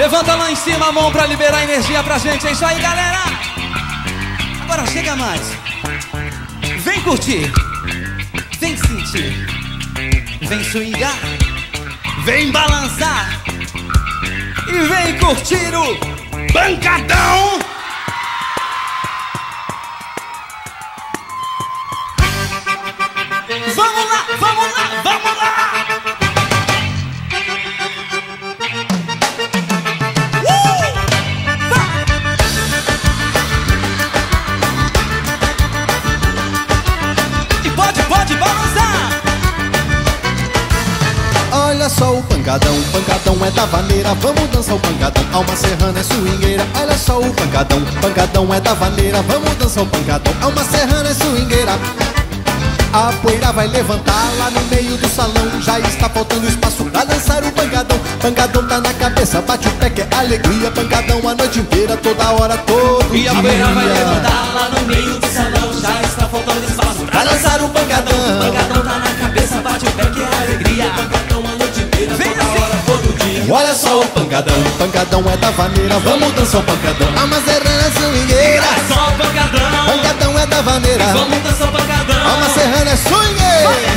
Levanta lá em cima a mão pra liberar energia pra gente. É isso aí, galera. Agora chega mais. Vem curtir. Vem sentir. Vem swingar. Vem balançar. E vem curtir o Pancadão. Vamos lá, vamos lá, vamos lá. só o pancadão, pancadão é da vaneira, vamos dançar o pancadão. Alma Serrana é swingueira, olha só o pancadão, pancadão é da vaneira, vamos dançar o pancadão. Alma Serrana é swingueira. A poeira vai levantar lá no meio do salão, já está faltando espaço pra dançar o pancadão. Pancadão tá na cabeça, bate o pé que é alegria, pancadão a noite inteira, toda hora, todo dia. E a poeira vai levantar lá no meio do salão, já está faltando espaço pra dançar o pancadão. Pancadão tá na cabeça, bate o pé que é alegria, pancadão a noite inteira, toda hora, todo dia. Olha só o pancadão, pancadão é da vaneira, vamos dançar o pancadão. A Mazerana é swingueira, olha só o pancadão, pancadão é da vaneira, vamos dançar o pancadão. Alma Serrana é swingueira.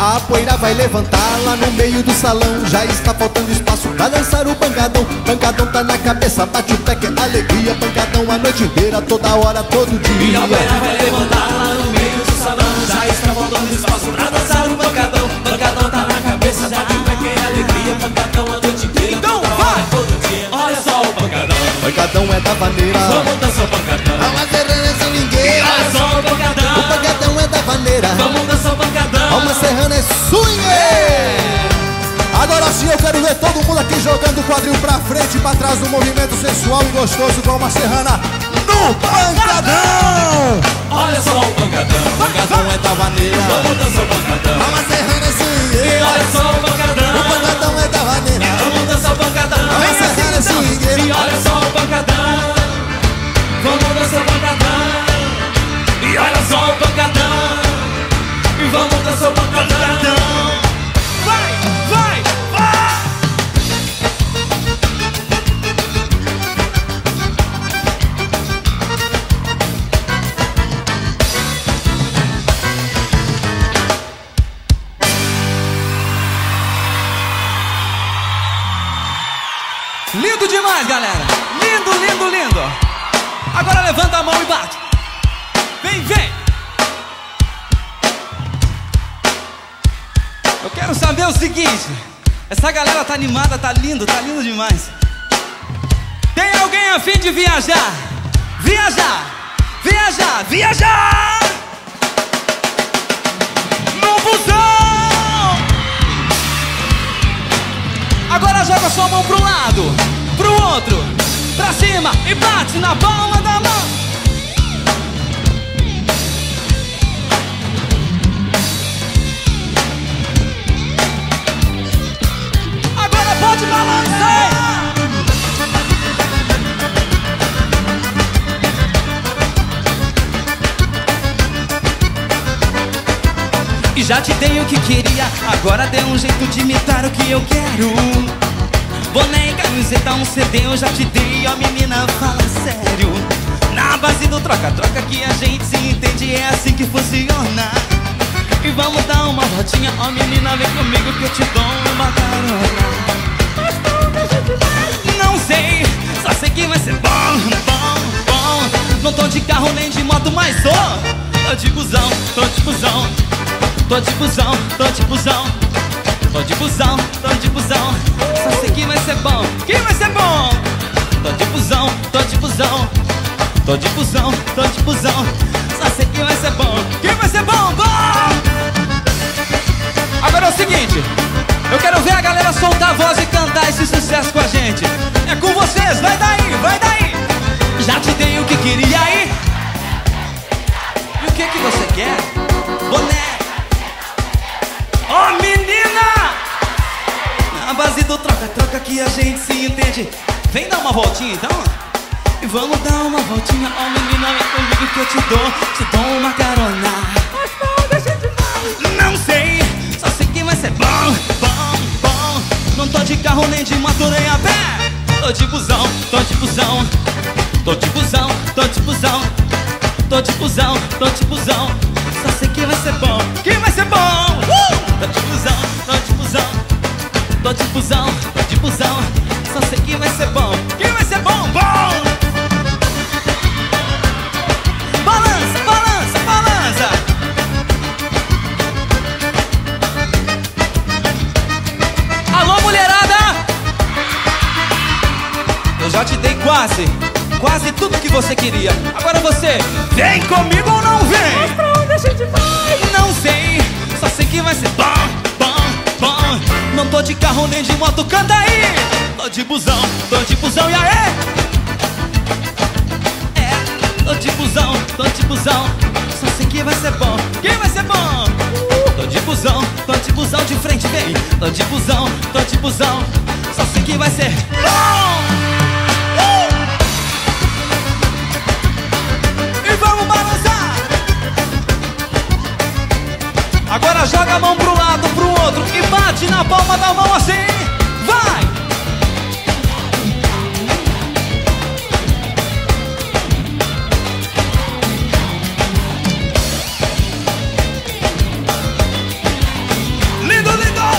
A poeira vai levantar lá no meio do salão, já está faltando espaço pra dançar o pancadão. Pancadão tá na cabeça, bate o pé que é alegria, pancadão a noite inteira, toda hora, todo dia. E a poeira vai levantar lá no meio do salão, já está faltando espaço pra dançar o pancadão. Pancadão tá na cabeça, bate o pé que é alegria, pancadão a noite inteira, então vai todo dia. Olha só o pancadão, pancadão é da vaneira, vamos dançar o pancadão. A Alma Serrana é swingueira, olha só o pancadão é da vaneira, vamos dançar o pancadão. Alma Serrana é swingueira. Agora sim eu quero ver todo mundo aqui jogando o quadril pra frente e pra trás, um movimento sensual e gostoso com a Alma Serrana no pancadão. Olha só o pancadão, pancadão é da vaneira, vamos dançar o pancadão. Alma Serrana é swingueira, olha só o pancadão é da vaneira, vamos dançar o pancadão. Alma Serrana é swingueira, e olha só o pancadão, vamos dançar o pancadão. E olha só o pancadão, e vamos dançar o pancadão. Lindo demais, galera! Lindo, lindo, lindo! Agora levanta a mão e bate! Vem, vem! Eu quero saber o seguinte: essa galera tá animada, tá lindo demais. Tem alguém a fim de viajar? Viajar! Viajar! Viajar! No busão! Agora joga sua mão pro lado, pro outro, pra cima e bate na palma da mão. Agora pode balançar. E já te dei o que queria, agora dê um jeito de imitar o que eu quero. Boné e camiseta, um CD eu já te dei, ó menina, fala sério. Na base do troca-troca que a gente se entende, é assim que funciona. E vamos dar uma voltinha, ó menina, vem comigo que eu te dou uma carona. Não sei, só sei que vai ser bom, bom, bom. Não tô de carro nem de moto, mas tô de busão, tô de busão. Tô de busão, tô de busão, tô de busão, tô de busão. Só sei que vai ser bom, que vai ser bom. Tô de busão, tô de busão, tô de busão, tô de busão. Só sei que vai ser bom, que vai ser bom, bom. Agora é o seguinte, eu quero ver a galera soltar a voz e cantar esse sucesso com a gente. É com vocês, vai daí, vai daí. Já te dei o que queria aí. E o que você quer? Boné. Ó menina, na base do troca-troca que a gente se entende. Vem dar uma voltinha então. E vamos dar uma voltinha. Ó menina, vem comigo que eu te dou uma carona. Mas não deixa demais. Não sei, só sei que vai ser bom, bom, bom. Não tô de carro nem de moto nem a pé. Tô de busão, tô de busão. Tô de busão, tô de busão. Tô de busão, tô de busão. Só sei que vai ser bom, que vai ser bom. Tô de busão, tô de busão, tô de busão, tô de busão. Só sei que vai ser bom, que vai ser bom, bom. Balança, balança, balança. Alô mulherada, eu já te dei quatro. quase, quase tudo que você queria. Agora você, vem comigo ou não vem? Mas pra onde a gente vai? Não sei, só sei que vai ser bom, bom, bom. Não tô de carro nem de moto, canta aí. Tô de busão, e aê? É, tô de busão, só sei que vai ser bom. Quem vai ser bom? Tô de busão de frente, vem. Tô de busão, só sei que vai ser bom. Vamos balançar! Agora joga a mão pro lado, pro outro e bate na palma da mão assim. Vai! Lindo, lindo!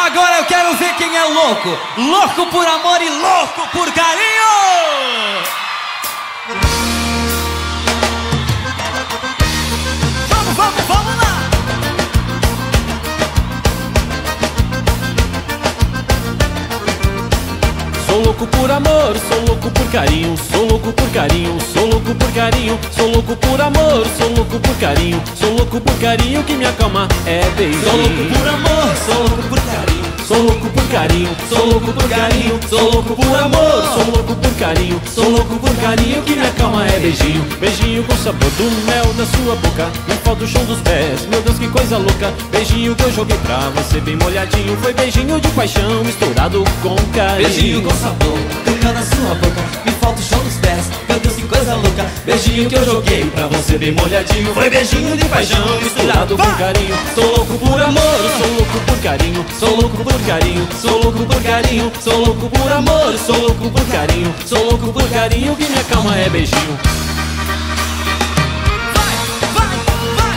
Agora eu quero ver quem é louco. Louco por amor e louco por carinho. Vamos, vamos, vamos lá. Sou louco por amor, sou louco por carinho, sou louco por carinho, sou louco por carinho, sou louco por amor, sou louco por carinho, sou louco por carinho que me acalma é beijo. Sou louco por amor, sou louco por carinho, sou louco por carinho, sou louco por carinho, sou louco por amor, sou louco por carinho, sou louco por carinho que me acalma é beijinho. Beijinho com sabor do mel da sua boca, me falta o chão dos pés, meu Deus que coisa louca. Beijinho que eu joguei pra você bem molhadinho, foi beijinho de paixão misturado com carinho. Beijinho com sabor do mel da sua boca, me falta o chão dos pés, meu Deus que coisa louca. Beijinho que eu joguei pra você bem molhadinho, foi beijinho de paixão misturado com carinho. Sou louco por amor, sou louco por carinho, sou louco por carinho, sou louco por carinho, sou louco por amor, sou louco por carinho, sou louco por carinho que me acalma é beijinho. Vai, vai, vai.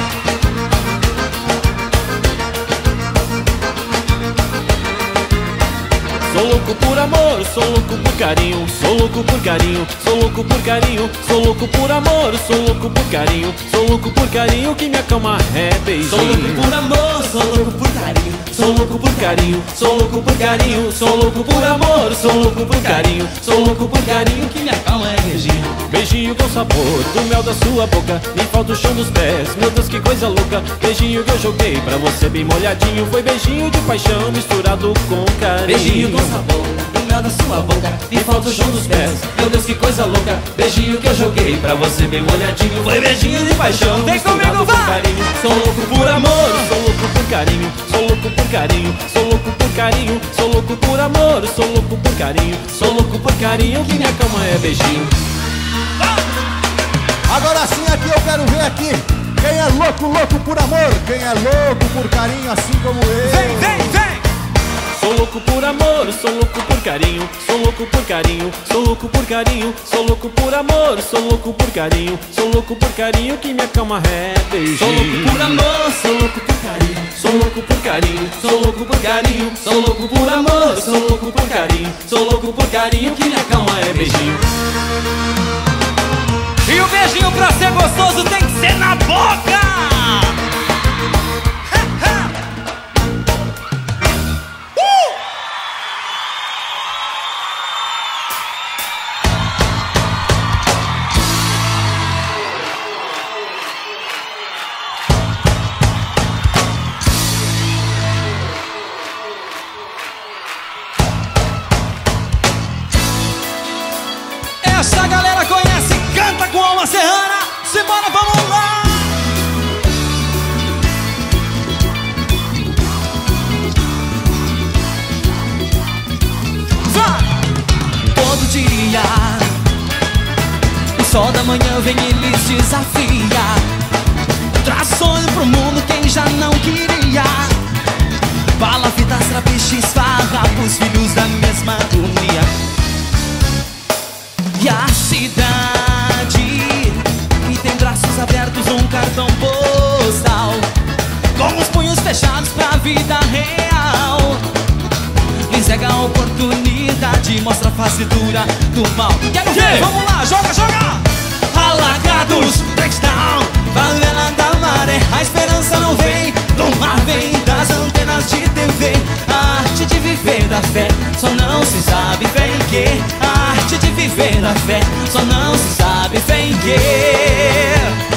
Sou louco por amor, sou louco por carinho, sou louco por carinho, sou louco por carinho, sou louco por amor, sou louco por carinho, sou louco por carinho que me acalma é beijinho. Sou louco por amor, sou louco por carinho, sou louco por carinho, sou louco por carinho, sou louco por amor, sou louco por carinho, sou louco por carinho que me acalma é beijinho. Beijinho com sabor do mel da sua boca, me falta o chão dos pés, meu Deus que coisa louca. Beijinho que eu joguei pra você bem molhadinho, foi beijinho de paixão misturado com carinho. Beijinho com sabor da sua boca, me falta o chão dos pés, meu Deus que coisa louca. Beijinho que eu joguei pra você bem molhadinho, foi beijinho de paixão, vem comigo, vai. Sou louco por amor, sou louco por carinho, sou louco por carinho, sou louco por carinho, sou louco por amor, sou louco por carinho, sou louco por carinho que minha cama é beijinho. Agora sim, aqui eu quero ver aqui quem é louco, louco por amor, quem é louco por carinho assim como eu. Vem, vem, vem. Sou louco por amor, sou louco por carinho, sou louco por carinho, sou louco por carinho, sou louco por amor, sou louco por carinho, sou louco por carinho que me acalma é beijinho. Sou louco por amor, sou louco por carinho, sou louco por carinho, sou louco por carinho, sou louco por amor, sou louco por carinho, sou louco por carinho que me acalma é beijinho. E o beijinho pra ser gostoso tem que ser na boca. Essa galera conhece, canta com Alma Serrana. Simbora, vamos lá! Vai! Todo dia o sol da manhã vem e lhes desafia, traz sonho pro mundo quem já não queria. Palavitas, trapiches, farrapos, filhos da mesma harmonia. E a cidade que tem braços abertos, um cartão postal, com os punhos fechados pra vida real, lhes nega a oportunidade, mostra a face dura do mal. Quero ver, vamos lá, joga, joga! Alagados, breakdown, favela da maré. A esperança não vem do mar, vem das antenas de TV. A arte de viver da fé, só não se sabe vem que. A arte de viver da fé, só não se sabe vem que.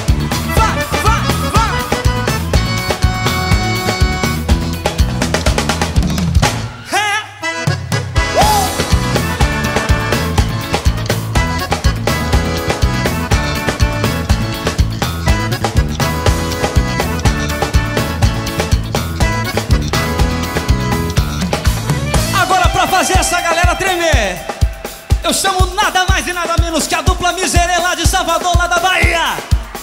Eu chamo nada mais e nada menos que a dupla Miserê lá de Salvador, lá da Bahia.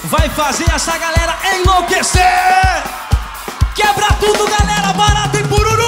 Vai fazer essa galera enlouquecer. Quebra tudo, galera, barato e pururu.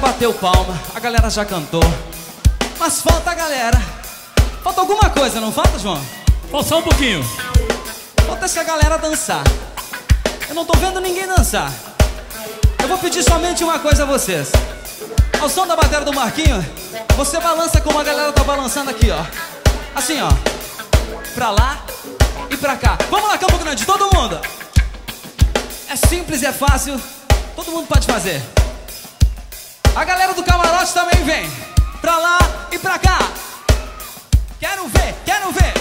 Bateu palma, a galera já cantou, mas falta a galera. Falta alguma coisa, não falta, João? Falta só um pouquinho. Falta essa galera dançar. Eu não tô vendo ninguém dançar. Eu vou pedir somente uma coisa a vocês. Ao som da bateria do Marquinho, você balança como a galera tá balançando aqui, ó. Assim, ó. Pra lá e pra cá. Vamos lá, Campo Grande, todo mundo. É simples, é fácil. Todo mundo pode fazer. A galera do camarote também vem, pra lá e pra cá. Quero ver, quero ver.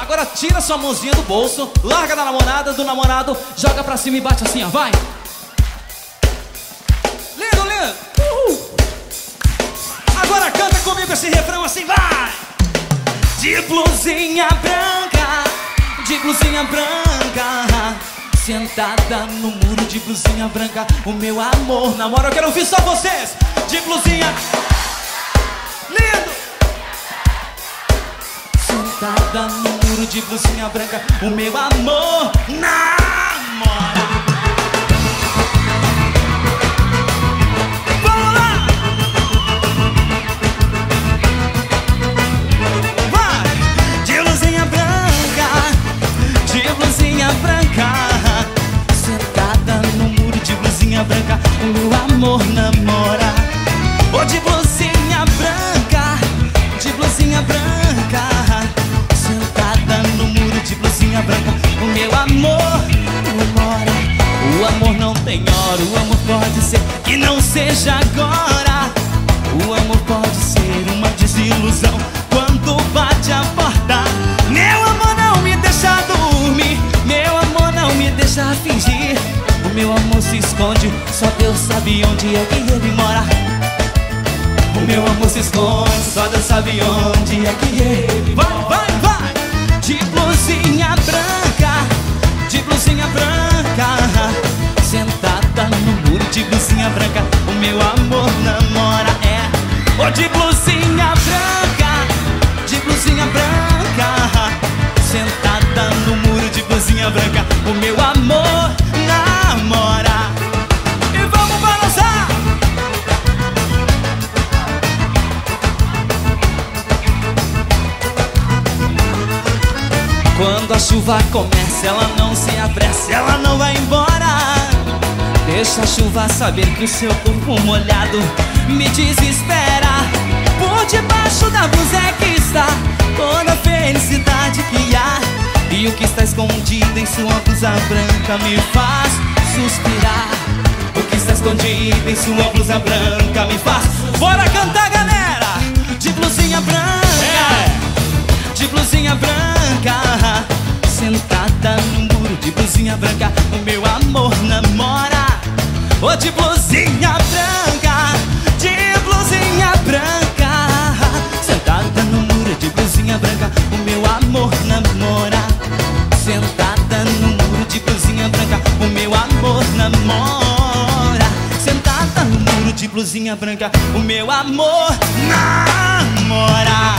Agora tira sua mãozinha do bolso, larga da namorada, do namorado, joga pra cima e bate assim, ó, vai. Lindo, lindo. Uhul. Agora canta comigo esse refrão assim, vai. De blusinha branca, sentada no muro de blusinha branca, o meu amor namora. Eu quero ouvir só vocês. De blusinha, lindo. Sentada no muro de blusinha branca, o meu amor namora. Vamos lá. Vai. De blusinha branca, de blusinha branca, branca, o meu amor namora. Ô, de blusinha branca, sentada no muro de blusinha branca, o meu amor namora. O amor não tem hora, o amor pode ser que não seja agora. O amor pode ser uma desilusão quando bate a porta. Meu amor não me deixa dormir, meu amor não me deixa fingir. O meu amor se esconde, só Deus sabe onde é que ele mora. O meu amor se esconde, só Deus sabe onde é que ele mora. Vai, vai, vai! De blusinha branca, Seguro de blusinha branca, o meu amor namora. É, ô de blusinha branca, de blusinha branca, sentada no muro de blusinha branca, o meu amor namora. E vamos balançar. Quando a chuva começa, ela não se apressa, ela não vai embora. Deixa a chuva saber que o seu corpo molhado me desespera. Por debaixo da blusa é que está toda a felicidade que há, e o que está escondido em sua blusa branca me faz suspirar. O que está escondido em sua blusa branca me faz... Bora cantar, galera! De blusinha branca, é, de blusinha branca, sentada no muro de blusinha branca, o meu amor namora. Ô de blusinha branca, de blusinha branca, sentada no muro de blusinha branca, o meu amor namora. Sentada no muro de blusinha branca, o meu amor namora. Sentada no muro de blusinha branca, o meu amor namora.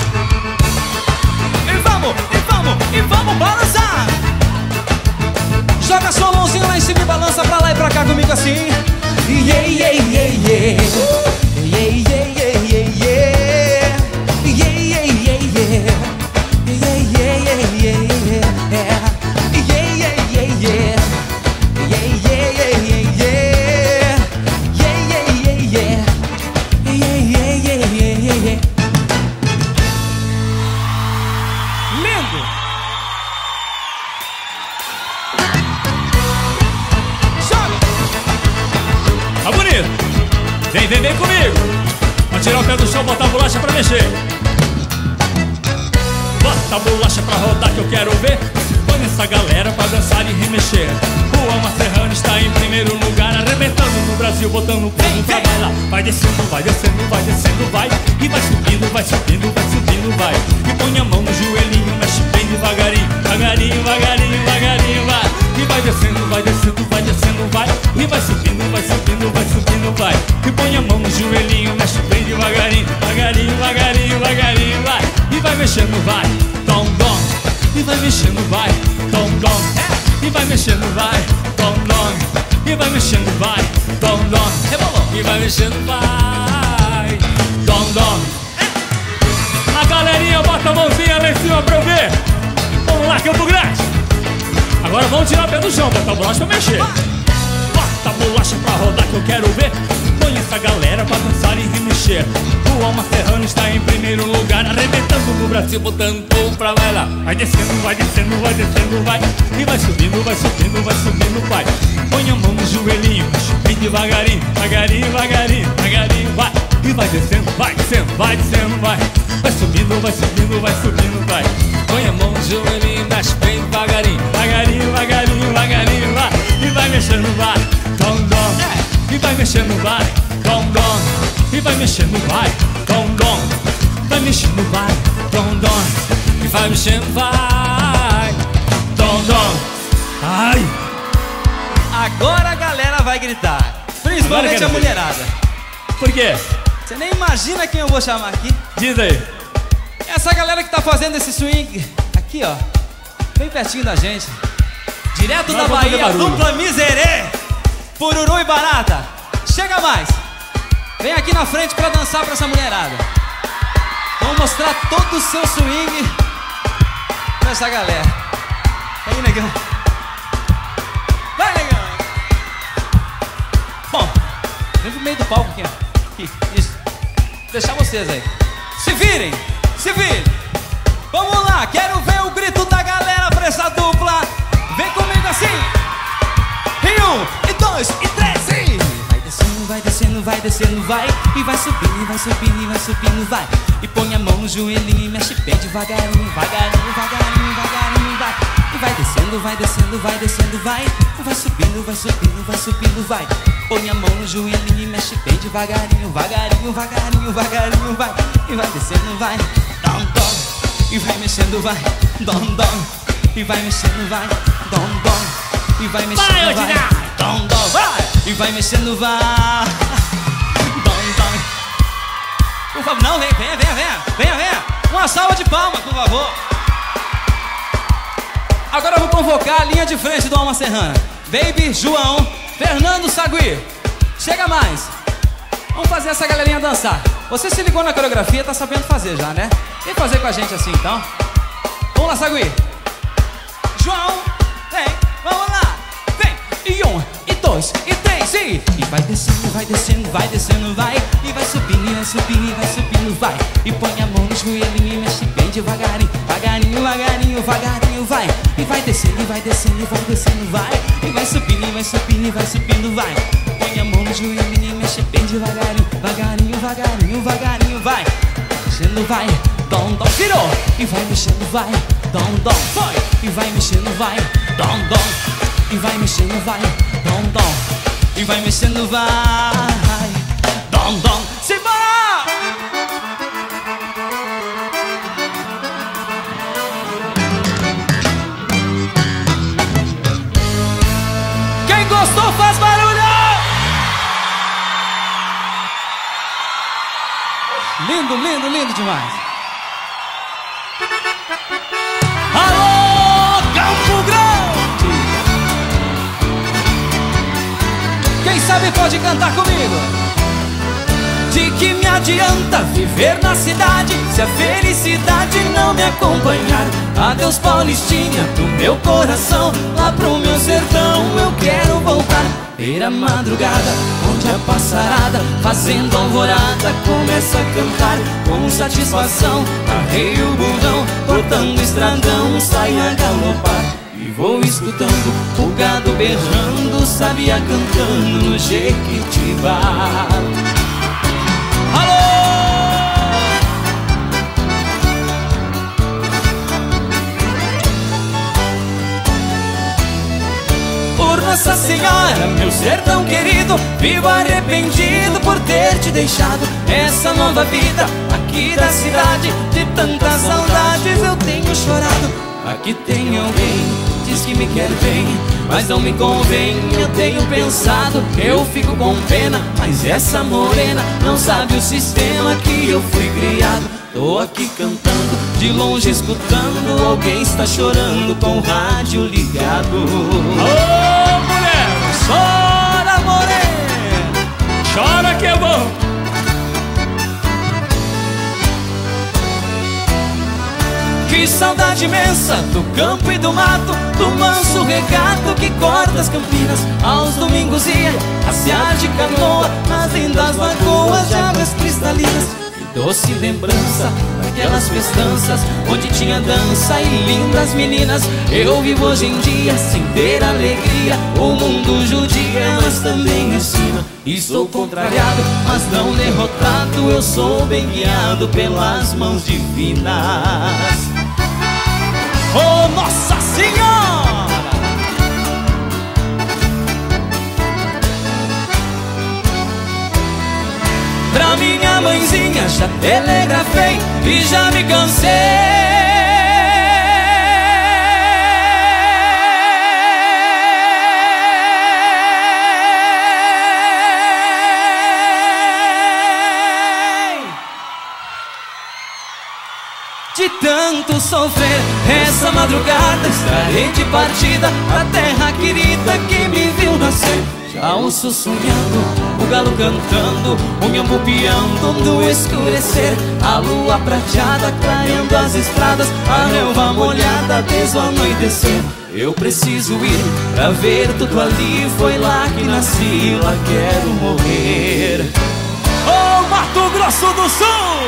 E vamos balançar. Joga sua mãozinha lá em cima e balança pra lá e pra cá comigo assim. Yeah, yeah, yeah, yeah. Yeah, yeah, yeah, yeah, yeah. Yeah, yeah, yeah, yeah. Yeah, yeah, yeah, yeah, yeah. Yeah, yeah, yeah, yeah. Yeah, yeah, yeah, yeah, yeah. Yeah, yeah, yeah, yeah. Yeah, yeah, yeah, yeah, yeah. Lindo! Tá bonito! Vem, vem, vem comigo! Pra tirar o pé do chão, botar a bolacha pra mexer. Bota a bolacha pra rodar que eu quero ver. Põe essa galera pra dançar e remexer. O Alma Serrana está em primeiro lugar, arrebentando no Brasil, botando o povo pra bailar. Vai descendo, vai descendo, vai descendo, vai. E vai subindo, vai subindo, vai subindo, vai. E põe a mão no joelhinho, mexe bem devagarinho. Devagarinho, devagarinho, devagarinho, vai. E vai descendo, vai descendo, vai descendo, vai. E vai subindo, vai subindo, vai subindo, vai. E põe a mão no joelhinho, mexe bem devagarinho. Devagarinho, devagarinho, devagarinho, vai. E vai mexendo, vai, tom, tom. E vai mexendo, vai, tom, tom. E vai mexendo, vai, tom, tom. E vai mexendo, vai, tom, tom. E vai mexendo, vai, tom, tom. A galerinha bota a mãozinha lá em cima pra eu ver. Vamos lá, Campo Grande. Agora vamos tirar o pé do chão, bota a bolacha pra mexer. Bota a bolacha pra rodar que eu quero ver. Põe essa galera pra dançar e remexer. O Alma Serrana está em primeiro lugar, arrebentando no Brasil, botando povo pra bailar. Vai descendo, vai descendo, vai descendo, vai. E vai subindo, vai subindo, vai subindo, vai. Põe a mão no joelhinho, bem devagarinho. Devagarinho, devagarinho, devagarinho, vai. E vai descendo, vai descendo, vai descendo, vai. Vai subindo, vai subindo, vai subindo, vai. Põe a mão no joelhinho, mexe bem devagarinho. Devagarinho, devagarinho, devagarinho, vai. E vai mexendo, vai, tom, tom. E vai mexendo, vai, tom, tom. E vai mexendo, vai, tom, tom. Vai mexendo, vai, tom, tom. E vai mexendo, vai, tom, tom. Ai! Agora a galera vai gritar, principalmente a mulherada. Por quê? Você nem imagina quem eu vou chamar aqui. Diz aí. Essa galera que tá fazendo esse swing aqui, ó, bem pertinho da gente. Direto da Bahia, dupla Miserê, Pururu e Barata. Chega mais. Vem aqui na frente pra dançar pra essa mulherada. Vamos mostrar todo o seu swing pra essa galera. Aí, negão. Vai, negão. Bom, vem pro meio do palco aqui, ó. Aqui, isso. Vou deixar vocês aí. Se virem. Se vire. Vamos lá, quero ver o grito da galera pra essa dupla. Vem comigo assim. E um, e dois, e três, e... Vai descendo, vai descendo, vai descendo, vai. E vai subindo, vai subindo, vai subindo, vai. E põe a mão no joelhinho e mexe bem devagarinho. Devagarinho, devagarinho, devagarinho, vai. E vai descendo, vai descendo, vai descendo, vai. E vai subindo, vai subindo, vai subindo, vai. Põe a mão no joelhinho e mexe bem devagarinho. Devagarinho, devagarinho, devagarinho, vai. E vai descendo, vai, dom, dom. E vai mexendo, vai, dom, dom. E vai mexendo, vai, dom, dom. E vai mexendo, vai, Dom, dom, vai! E vai mexendo, vai! Dom, dom. Por favor, não, vem, vem, vem, vem, vem, vem! Uma salva de palmas, por favor! Agora eu vou convocar a linha de frente do Alma Serrana. Baby, João, Fernando, Sagui. Chega mais! Vamos fazer essa galerinha dançar. Você se ligou na coreografia, tá sabendo fazer já, né? Vem fazer com a gente assim, então. Vamos lá, Sagui. João, vem, vamos lá. Vem, e um, e dois, e três, e vai descendo, vai descendo, vai descendo, vai. E vai subindo, e vai subindo, e vai subindo, vai. E põe a mão no joelhinho e mexe bem devagarinho. Vagarinho, vagarinho, vagarinho, vai. E vai descendo, e vai descendo, e vai descendo, vai. E vai subindo, e vai subindo, e vai subindo, vai. Põe a mão no joelhinho e mexe bem devagarinho. Vagarinho, vagarinho, vagarinho, vai. Mexendo, vai, dom, dom, virou. E vai mexendo, vai, dom, dom, foi. E vai mexendo, vai, dom, dom. E vai mexendo, vai, dom, dom. E vai mexendo, vai, dom, dom. Simbora! Quem gostou faz barulho! Lindo, lindo, lindo demais. Alô, Campo Grande! Quem sabe pode cantar comigo. De que me adianta viver na cidade se a felicidade não me acompanhar? Adeus, Paulistinha, do meu coração. Lá pro meu sertão eu quero voltar. Era madrugada, onde a passarada, fazendo alvorada, começa a cantar. Com satisfação, arrei o bundão, cortando estradão, sai a galopar. E vou escutando o gado berrando, sabia cantando no Jequitibá. Nossa Senhora, meu sertão querido, vivo arrependido por ter te deixado. Essa nova vida aqui da cidade, de tantas saudades eu tenho chorado. Aqui tem alguém, diz que me quer bem, mas não me convém, eu tenho pensado. Eu fico com pena, mas essa morena não sabe o sistema que eu fui criado. Tô aqui cantando, de longe escutando, alguém está chorando com o rádio ligado. Oh! Chora, morena, chora que é bom. Que saudade imensa do campo e do mato, do manso regato que corta as campinas. Aos domingos ia passear de canoa nas lindas lagoas de águas cristalinas. E doce lembrança daquelas festanças onde tinha dança e lindas meninas. Eu vivo hoje em dia sem ter alegria, o mundo judia, mas também ensina. E sou contrariado, mas não derrotado, eu sou bem guiado pelas mãos divinas. Oh, Nossa Senhora! Pra minha mãezinha já telegrafei e já me cansei de tanto sofrer. Essa madrugada estarei de partida pra terra querida que me viu nascer. Já ouço sonhando, o galo cantando, o miambo piando do escurecer. A lua prateada clareando as estradas, a relva molhada desde o anoitecer. Eu preciso ir pra ver tudo ali, foi lá que nasci, lá quero morrer. Oh, Mato Grosso do Sul!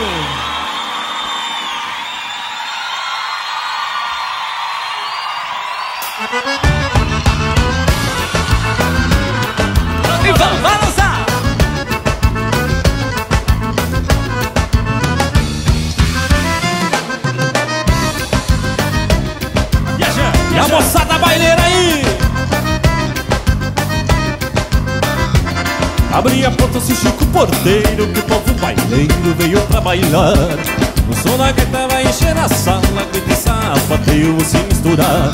Abri a porta, assisti com o porteiro, que o povo baileiro veio pra bailar. O som da gaita vai encher a sala, gaita e sapateio se misturar.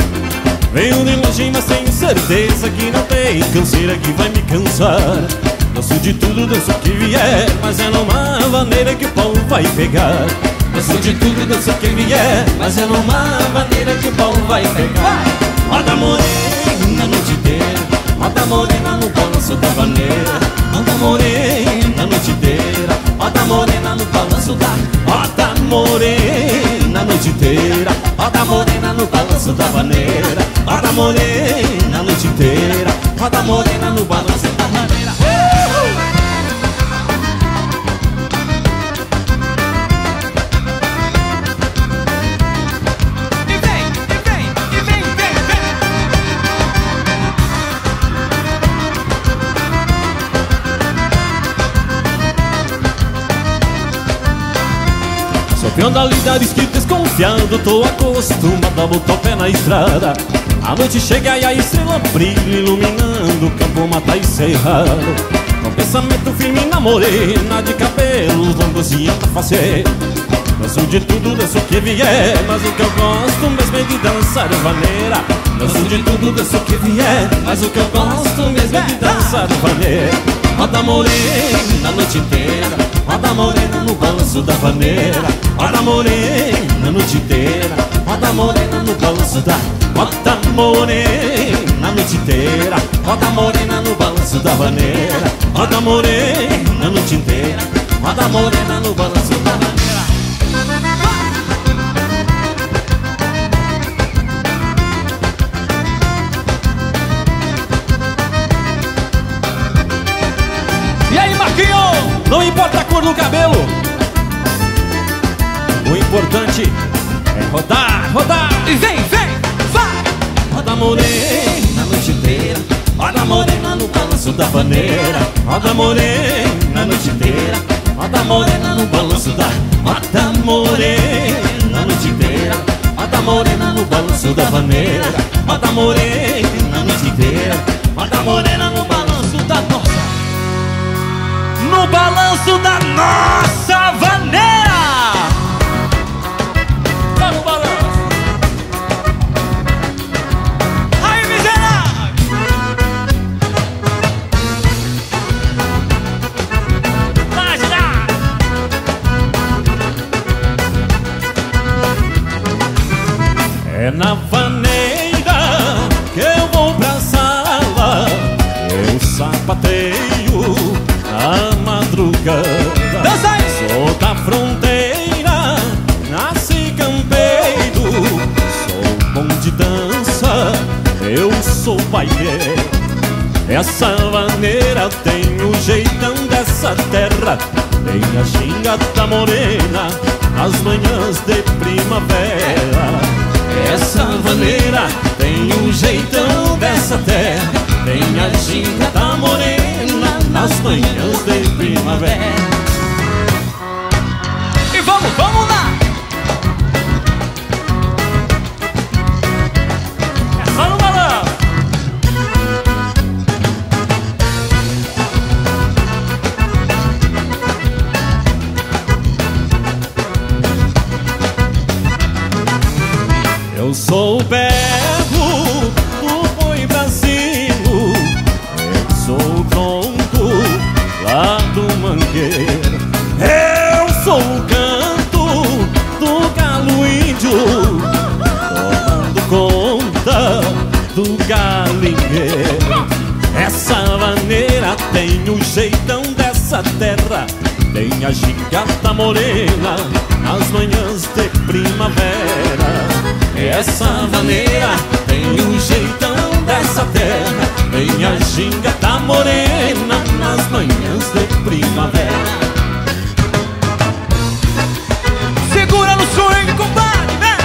Venho de longe, mas tenho certeza que não tem canseira que vai me cansar. Danço de tudo, danço o que vier, mas é numa vaneira que o pau vai pegar. Danço de tudo, danço o que vier, mas é numa vaneira que o pau vai pegar. Roda morena, noite inteira, roda morena no balanço da vaneira. Roda morena, noite inteira, roda morena no balanço da... Roda morena, noite inteira, roda morena no balanço da vaneira. Roda morena, noite inteira, roda morena no balanço da vaneira. Campeão da lida, diz que desconfiado, tô acostumado a botar o pé na estrada. A noite chega e a estrela brilha, iluminando o campo, mata e cerrado. Com pensamento firme na morena, de cabelos longos e alta face. Danço de tudo, danço o que vier, mas o que eu gosto mesmo é de dançar vaneira. Danço de tudo, danço o que vier, mas o que eu gosto mesmo é de dançar vaneira. Roda morena a noite inteira, roda morena no balanço da vaneira. Roda morena a noite inteira, roda morena no balanço da... Roda morena a noite inteira, roda morena no balanço da vaneira. Roda morena a noite inteira, roda morena no balanço da vaneira. Não importa a cor do cabelo, o importante é rodar, rodar. E vem, vem, vai! Roda morena a noite inteira, roda morena no balanço da vaneira. Roda morena a noite inteira, roda morena no balanço da... Roda morena a noite inteira, roda morena no balanço da vaneira. Roda morena a noite inteira, roda morena no balanço da... No balanço da nossa vaneira. Tá no balanço. Aí, miserável. Vai girar. É na vaneira que eu vou pra sala, eu sapateio a madrugada. Dança aí! Sou da fronteira, nasci campeiro, sou bom de dança, eu sou baileiro. Essa vaneira tem o jeitão dessa terra, tem a gingada morena nas manhãs de primavera. Essa vaneira tem o jeitão dessa terra, tem a gingada morena nas manhãs de primavera. E vamos, vamos lá! É só no balão! Eu sou o berro do boi brasileiro, eu sou o tronco do mangueiro, eu sou o canto do galo índio, tomando conta do galinheiro. Essa vaneira tem o jeitão dessa terra, tem a gingada morena nas manhãs de primavera. Essa vaneira tem o jeitão dessa terra, tem a gingada morena nas manhãs de primavera. Segura no swing, compadre, né?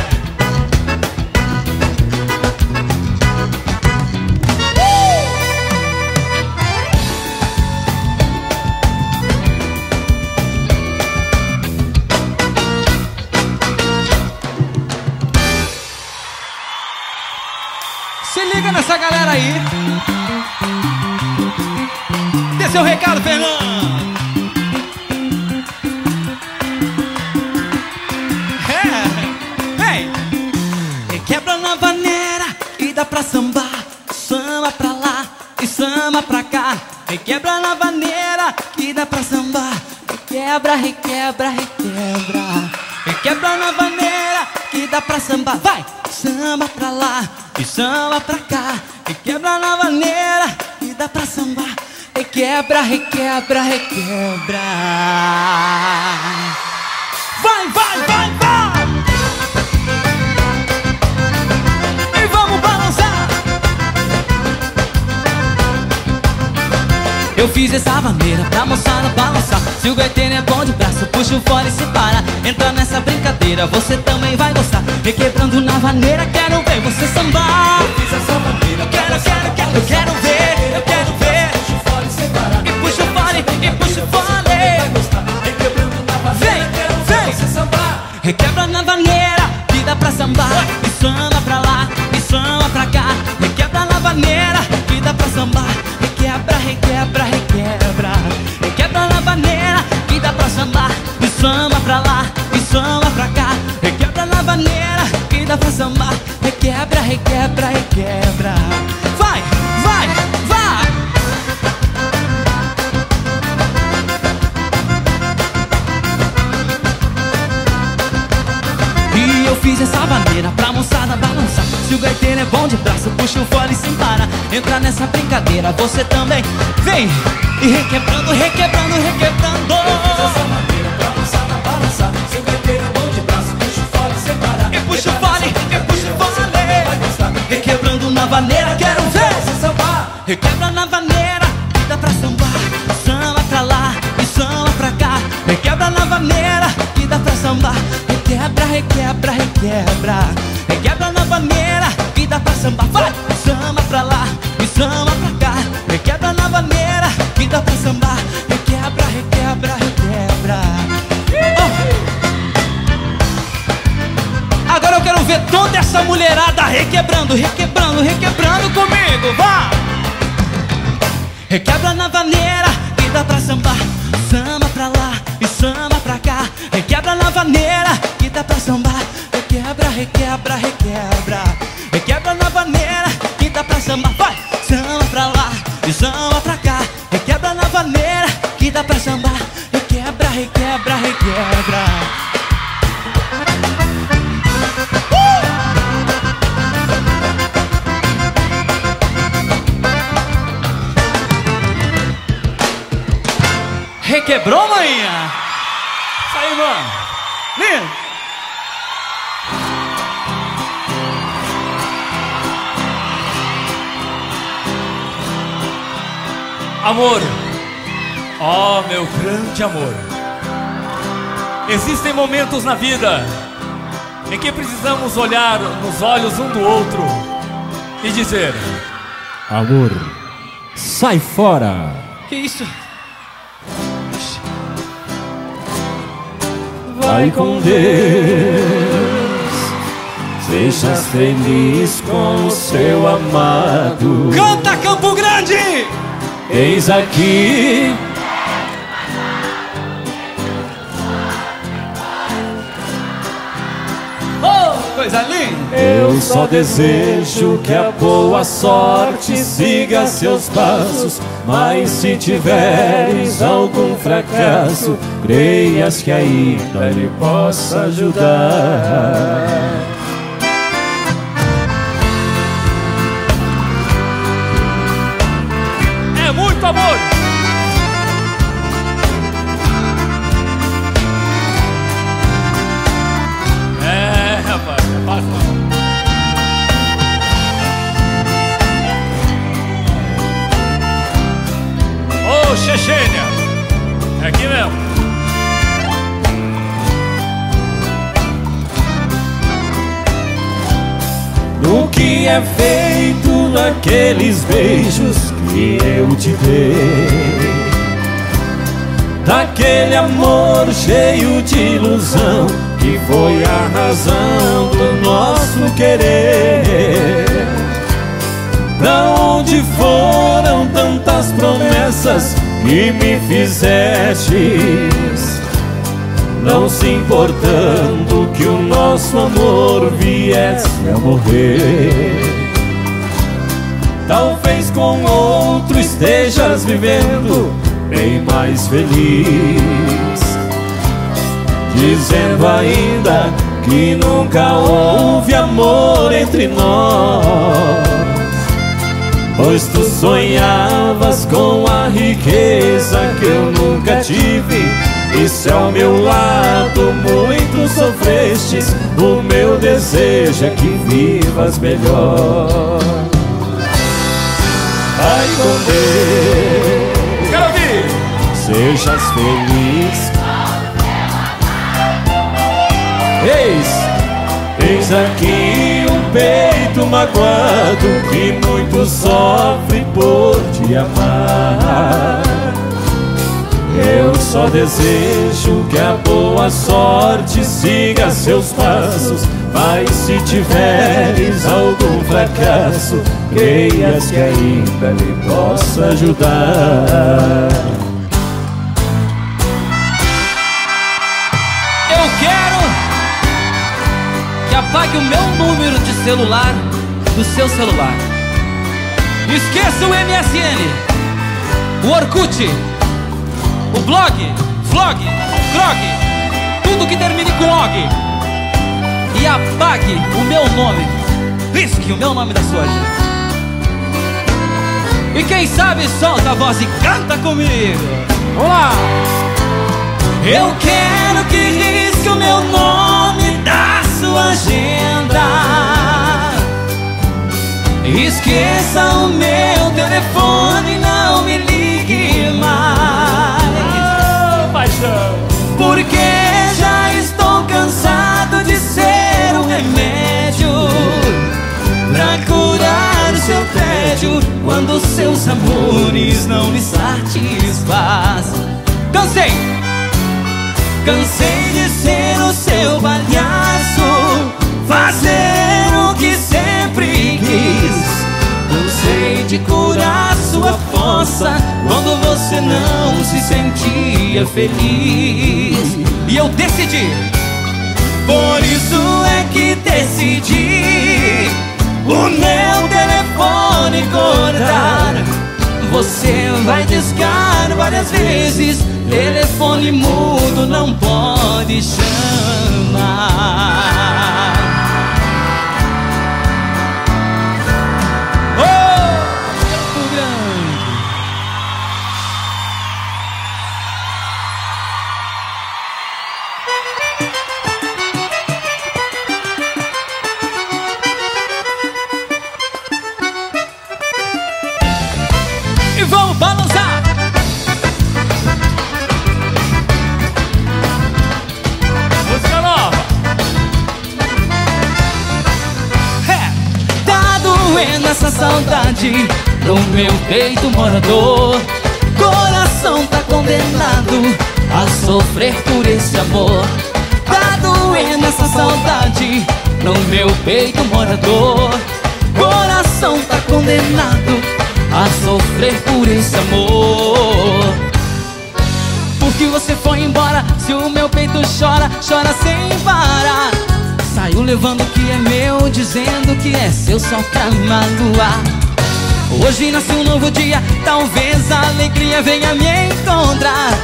Se liga nessa galera aí. Seu recado, Fernando. É, vem. Requebra na vaneira e dá Requebra pra sambar, samba pra lá e samba pra cá. Requebra na vaneira que dá pra sambar. Requebra, requebra, requebra. Requebra na vaneira que dá pra sambar. Vai! Samba pra lá e samba pra cá. Requebra na vaneira que dá pra sambar. Requebra, requebra, requebra. Vai, vai, vai, vai! E vamos balançar! Eu fiz essa vaneira pra moçada balançar. Se o gaiteiro é bom de braço, puxa o fora e se para. Entra nessa brincadeira, você também vai gostar. Requebrando na vaneira, quero ver você sambar. Eu fiz essa vaneira, quero, quero, quero, eu quero ver, eu quero ver. E puxa o fole, vem, vem. Requebra na vaneira que dá pra sambar. E samba pra lá, e samba pra cá. Requebra na vaneira que dá pra sambar. Requebra, requebra, requebra. Requebra na vaneira que dá pra sambar. E samba pra lá, e samba pra cá. Requebra na vaneira que dá pra sambar. Requebra, requebra, requebra. Vai, vai, vai. Fiz essa vaneira pra moçada balançar. Se o gaiteiro é bom de braço, puxa o fole sem parar. Entra nessa brincadeira, você também vem. E requebrando, requebrando, requebrando. Eu fiz essa vaneira pra moçada balançar. Se o gaiteiro é bom de braço, puxa o fole sem parar. E puxa o fole, e puxa o fole. Requebrando na vaneira, quero ver você sambar. Requebra na vaneira, que dá pra sambar. Samba pra lá e samba pra cá. Requebra na vaneira, que dá pra sambar. Requebra, requebra, requebra. Requebra na vaneira que dá pra sambar. Vai! Samba pra lá e samba pra cá. Requebra na vaneira que dá pra sambar. Requebra, requebra, requebra. Oh. Agora eu quero ver toda essa mulherada requebrando, requebrando, requebrando comigo. Vai! Requebra na vaneira que dá pra sambar. Samba pra lá e samba pra cá. Requebra na vaneira dá pra sambar, requebra, requebra, requebra. Requebra na vaneira que dá pra sambar. Vai! Samba pra lá e samba pra cá. Requebra na vaneira que dá pra sambar. Requebra, requebra, requebra. Requebrou, maninha? Isso aí, mano. Lindo! Amor, ó, meu grande amor. Existem momentos na vida em que precisamos olhar nos olhos um do outro e dizer: amor, sai fora. Que isso? Vai com Deus, seja feliz com o seu amado. Canta, Campo Grande! Eis aqui oh, coisa linda. Eu só desejo que a boa sorte siga seus passos, mas se tiveres algum fracasso, creias que ainda lhe possa ajudar. Amor. É, rapaz, rapaz. Ô, oh, Chechênia, é aqui mesmo. O que é feito naqueles beijos que eu te dei, daquele amor cheio de ilusão que foi a razão do nosso querer? Pra onde foram tantas promessas que me fizestes, não se importando que o nosso amor viesse a morrer? Talvez com outro estejas vivendo bem mais feliz, dizendo ainda que nunca houve amor entre nós, pois tu sonhavas com a riqueza que eu nunca tive. Isso é o meu lado, muito sofrestes. O meu desejo é que vivas melhor. Vai com Deus, quero ouvir. Sejas feliz. Eis aqui um peito magoado que muito sofre por te amar. Eu só desejo que a boa sorte siga seus passos, mas se tiveres algum fracasso, creias que ainda lhe possa ajudar. Eu quero que apague o meu número de celular do seu celular. Esqueça o MSN, o Orkut, o blog, vlog, grog, tudo que termine com og. E apague o meu nome, risque o meu nome da sua vida. E quem sabe solta a voz e canta comigo. Vamos lá! Eu quero que risque o meu nome da sua agenda. Esqueça o meu telefone, não me ligue mais. Porque já estou cansado de ser um remédio pra curar seu tédio quando seus amores não me satisfazem. Cansei! Cansei de ser o seu palhaço, fazer o que sempre quis. Cansei de curar sua fossa quando você não se sentia feliz. E eu decidi, por isso é que decidi o meu telefone cortar. Você vai discar várias vezes, telefone mudo não pode chamar. Saudade no meu peito morador, coração tá condenado a sofrer por esse amor. Tá doendo essa saudade no meu peito morador, coração tá condenado a sofrer por esse amor. Por que você foi embora se o meu peito chora, chora sem parar? Saiu levando o que é meu, dizendo que é seu só pra magoar. Hoje nasce um novo dia, talvez a alegria venha me encontrar.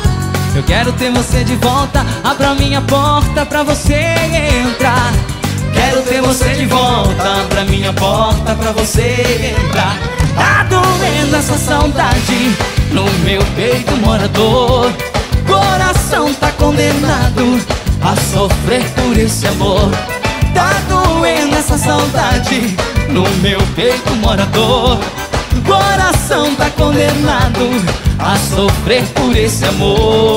Eu quero ter você de volta, abra minha porta pra você entrar. Quero ter você de volta, abra minha porta pra você entrar. Tá doendo essa saudade no meu peito morador, coração tá condenado a sofrer por esse amor. Tá doendo essa saudade no meu peito morador, coração tá condenado a sofrer por esse amor.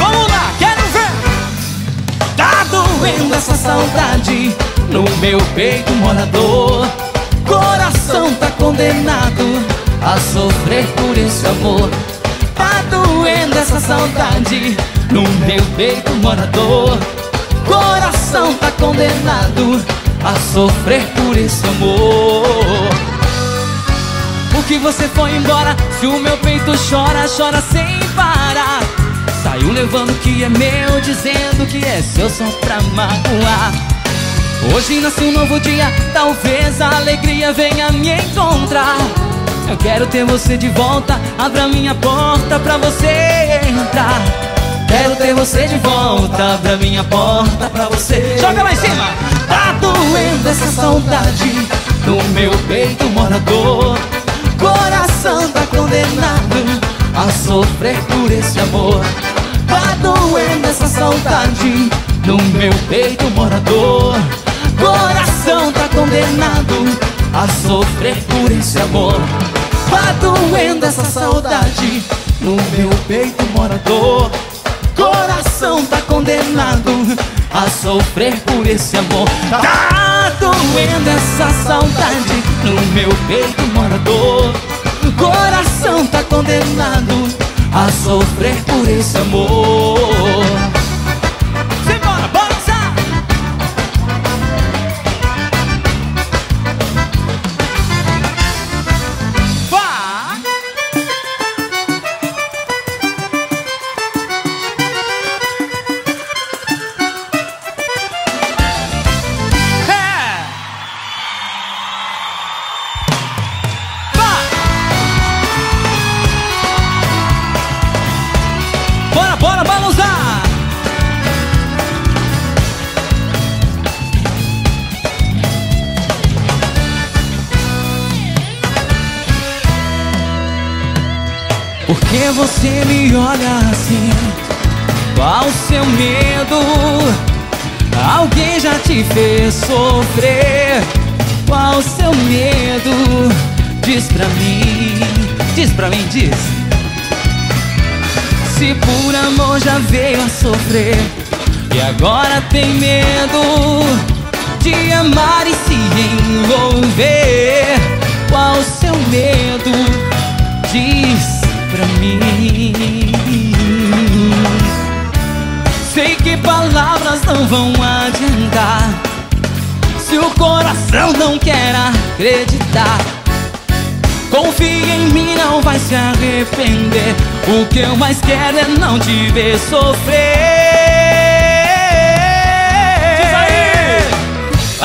Vamos lá, quero ver. Tá doendo essa saudade no meu peito morador, coração tá condenado a sofrer por esse amor. Tá doendo essa saudade no meu peito morador, coração tá condenado a sofrer por esse amor. Por que você foi embora se o meu peito chora, chora sem parar? Saiu levando o que é meu, dizendo que é seu só pra magoar. Hoje nasce um novo dia, talvez a alegria venha me encontrar. Eu quero ter você de volta, abra minha porta pra você entrar. Quero ter você de volta, abra minha porta pra você. Joga lá em cima! Tá doendo essa saudade, no meu peito mora dor. Coração tá condenado a sofrer por esse amor. Tá doendo essa saudade, no meu peito mora dor. Coração tá condenado a sofrer por esse amor. Tá doendo essa saudade, no meu peito mora dor. Coração tá condenado a sofrer por esse amor. Tá doendo essa saudade, no meu peito mora dor. Coração tá condenado a sofrer por esse amor. Simbora, bora dançar! Vá! É! Vá! Bora, bora, balançar! Por que você me olha assim? Qual o seu medo? Alguém já te fez sofrer? Qual o seu medo? Diz pra mim, diz pra mim, diz. Se por amor já veio a sofrer e agora tem medo de amar e se envolver, qual o seu medo? Diz pra mim. Sei que palavras não vão adiantar se o coração não quer acreditar. Confia em mim, não vai se arrepender. O que eu mais quero é não te ver sofrer.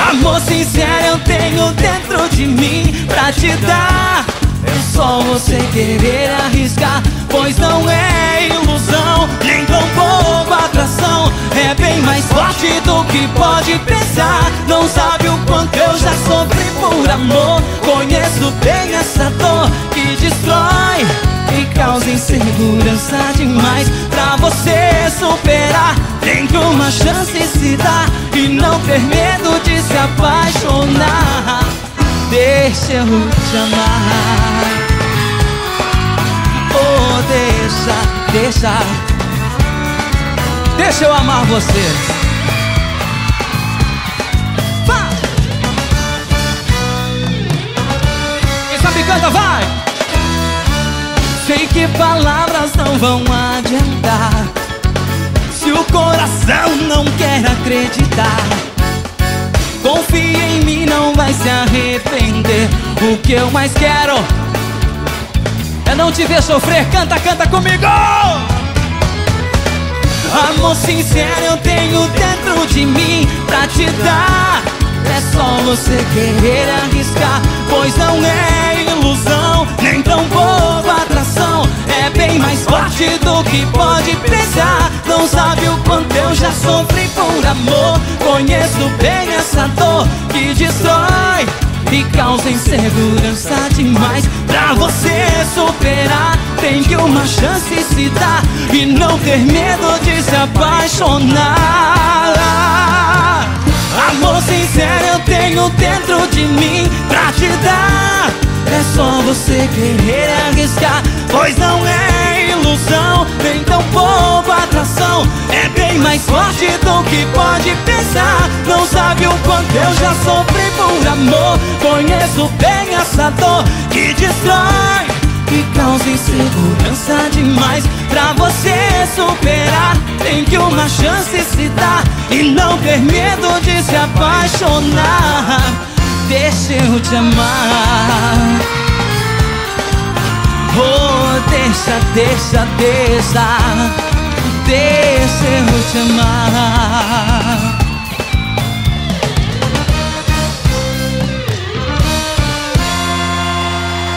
Amor sincero eu tenho dentro de mim pra te dar. É só você querer arriscar, pois não é ilusão, nem tampouco atração. É bem mais forte do que pode pensar. Não sabe o quanto eu já sofri por amor. Conheço bem essa dor que destrói e causa insegurança demais. Pra você superar, tem que uma chance se dar e não ter medo de se apaixonar. Deixa eu te amar. Oh, deixa, deixa. Deixa eu amar você. Vai! Quem sabe canta, vai! Sei que palavras não vão adiantar se o coração não quer acreditar. Confia em mim, não vai se arrepender. O que eu mais quero é não te ver sofrer. Canta, canta comigo! Amor sincero eu tenho dentro de mim pra te dar. É só você querer arriscar, pois não é ilusão, nem tão boa atração. É bem mais forte do que pode pensar. Não sabe o quanto eu já sofri por amor. Conheço bem essa dor que destrói e causa insegurança demais. Pra você superar, tem que uma chance se dar e não ter medo de se apaixonar. Amor sincero eu tenho dentro de mim pra te dar. É só você querer arriscar, pois não é ilusão, nem tão boa atração. É bem mais forte do que pode pensar. Não sabe o quanto eu já sofri por amor. Conheço bem essa dor que destrói e causa insegurança demais. Pra você superar, tem que uma chance se dar e não ter medo de se apaixonar. Deixa eu te amar. Oh, deixa, deixa, deixa. Deixa eu te amar.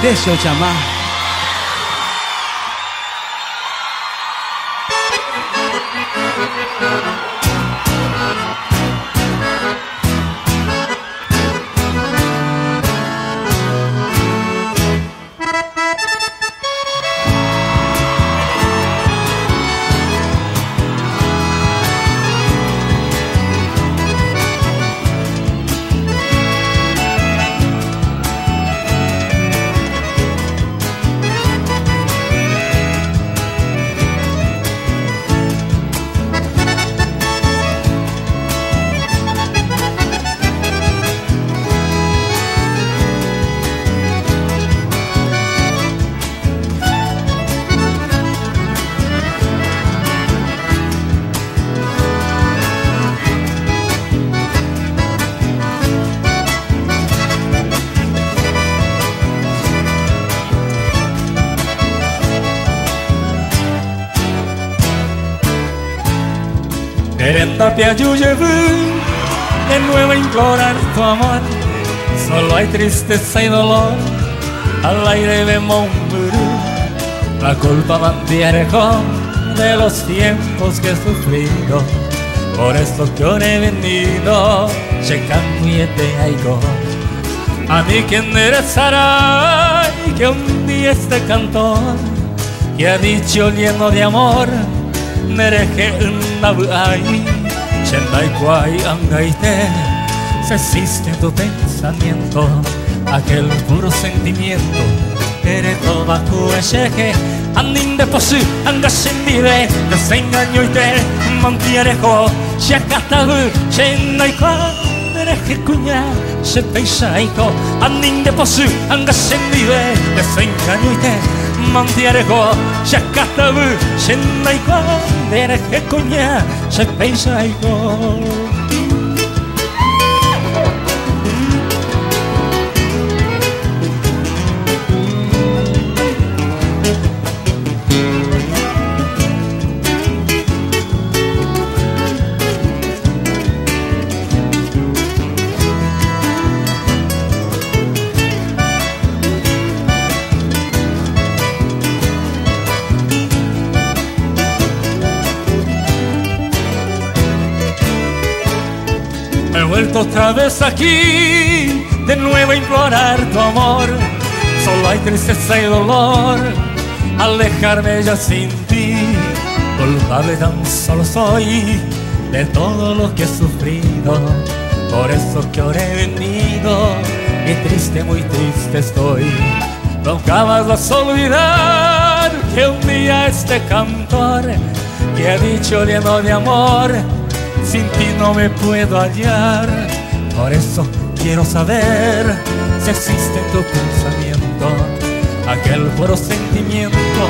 Deixa eu te amar. Quereta pierde o jeito de nuevo implorar tu amor. Solo hay tristeza y dolor, al aire vemos un burú. La culpa mantiene con de los tiempos que he sufrido. Por esto yo he venido, checando y te aigo. A mí que enderezará y que un día este cantón que ha dicho lleno de amor merece na buai, chendai cuai angaite, se existe tu pensamiento, aquel puro sentimiento, eres toda cuecheque, anin de posu, angashendire, desengañoite, mantierejo, chacatabu, chendai cuai, merece cuña, se peisaito, anin de posu, angashendire, desengañoite. Mantiarego, chacatabu, chenaico, derequecoña, chepensaico. Otra vez aquí, de nuevo implorar tu amor. Solo hay tristeza y dolor, alejarme ya sin ti. Culpable tan solo soy, de todo lo que he sufrido. Por eso que ahora he venido, y triste, muy triste estoy. Nunca más vas a olvidar, que un día este cantor, que ha dicho lleno de amor, sin ti no me puedo hallar. Por eso quiero saber si existe en tu pensamiento aquel puro sentimiento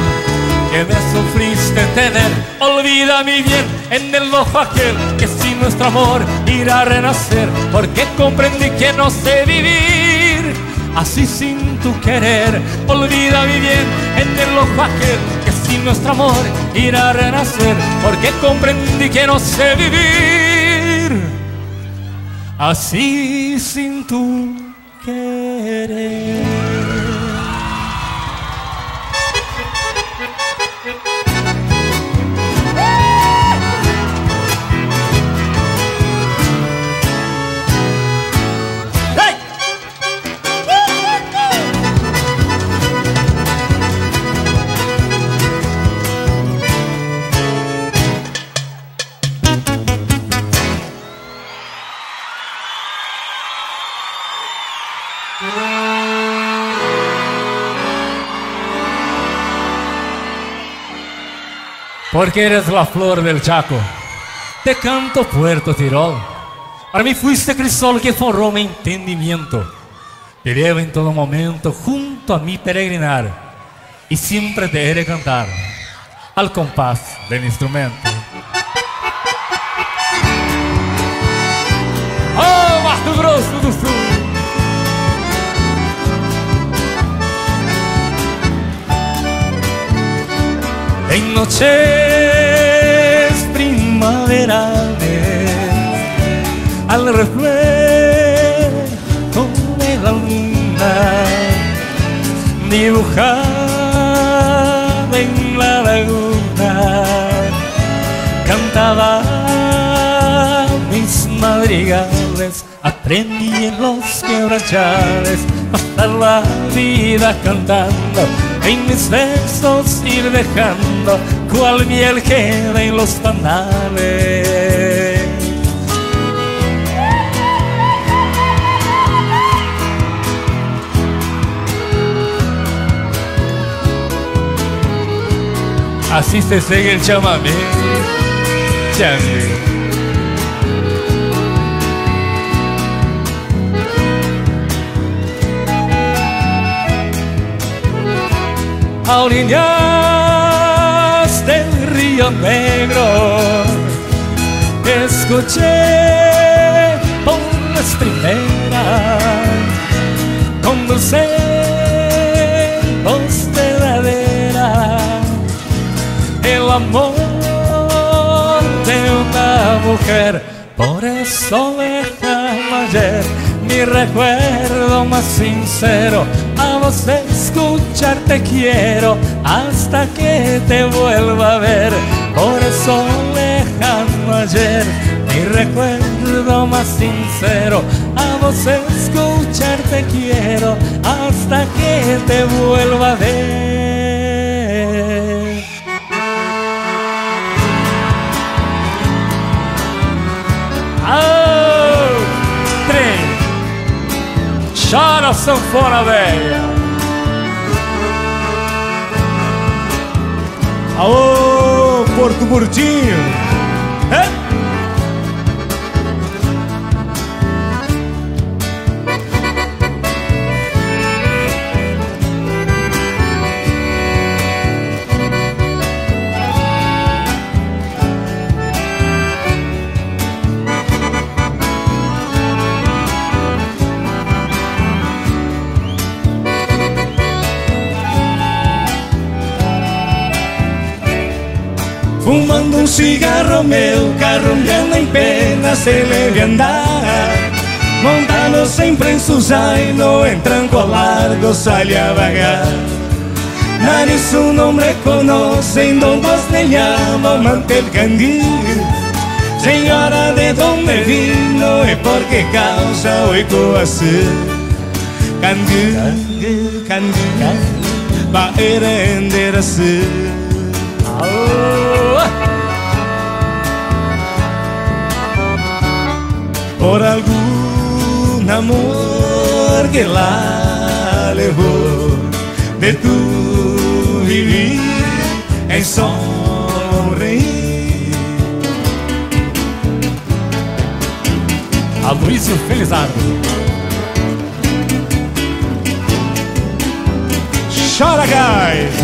que me sufriste tener. Olvida mi bien en el ojo aquel que sin nuestro amor irá a renacer, porque comprendí que no sé vivir así sin tu querer. Olvida mi bien en el ojo aquel que sin nuestro amor irá a renacer, porque comprendí que no sé vivir así sin tu querer. Hey! Porque eres la flor del Chaco, te canto Puerto Tirol. Para mí fuiste crisol que forró mi entendimiento. Te llevo en todo momento junto a mi peregrinar, y siempre te he de cantar al compás del instrumento. Oh, Mato Grosso do Sul! En noche verales al reflejo de la luna dibujada en la laguna, cantaba mis madrigales, aprendí en los quebrachales hasta la vida cantando, en mis versos ir dejando cual miel queda en los panales. Así se sigue el chamamé, chamamé. A orillas del río Negro escuché por las primeras con dulce voz verdadera el amor de una mujer. Por eso déjame ayer mi recuerdo más sincero, a vos escuchar te quiero hasta que te vuelva a ver. Por eso lejano ayer mi recuerdo más sincero, a vos escuchar te quiero hasta que te vuelva a ver. Oh, três, chora sanfona velha. Alô, Porto Murtinho! É? Fumando um cigarro, meu carro andando em pena, se leve andar. Montado sempre em Suzano, em tranco largo, sai a vagar. Nariz um não me conhece, não vos nem llama, manter candil. Senhora, de onde vino e por que causa hoje coasse? Candil, candil, candil, va a render assim. Por algún amor que la alejó de tu vivir en sonreír. A Luiz Felizardo. Chora, guys!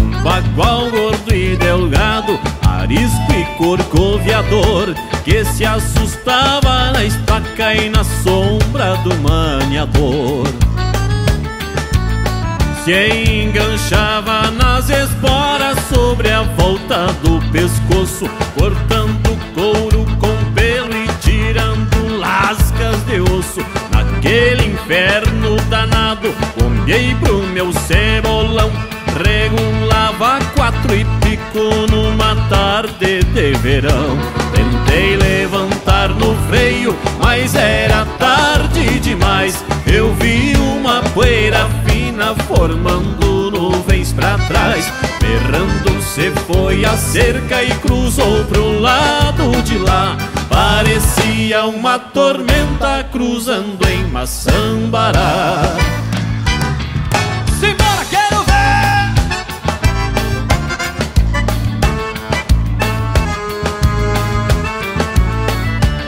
Um bagual gordo e delgado, arisco e corcoviador, que se assustava na estaca e na sombra do maniador. Se enganchava nas esporas sobre a volta do pescoço, cortando couro com pelo e tirando lascas de osso. Naquele inferno danado, bombeei pro meu cebolão, regulava 4 e pico numa tarde de verão. Tentei levantar no freio, mas era tarde demais. Eu vi uma poeira fina formando nuvens pra trás. Berrando se foi a cerca e cruzou pro lado de lá. Parecia uma tormenta cruzando em Maçambará. Simbora, quero ver!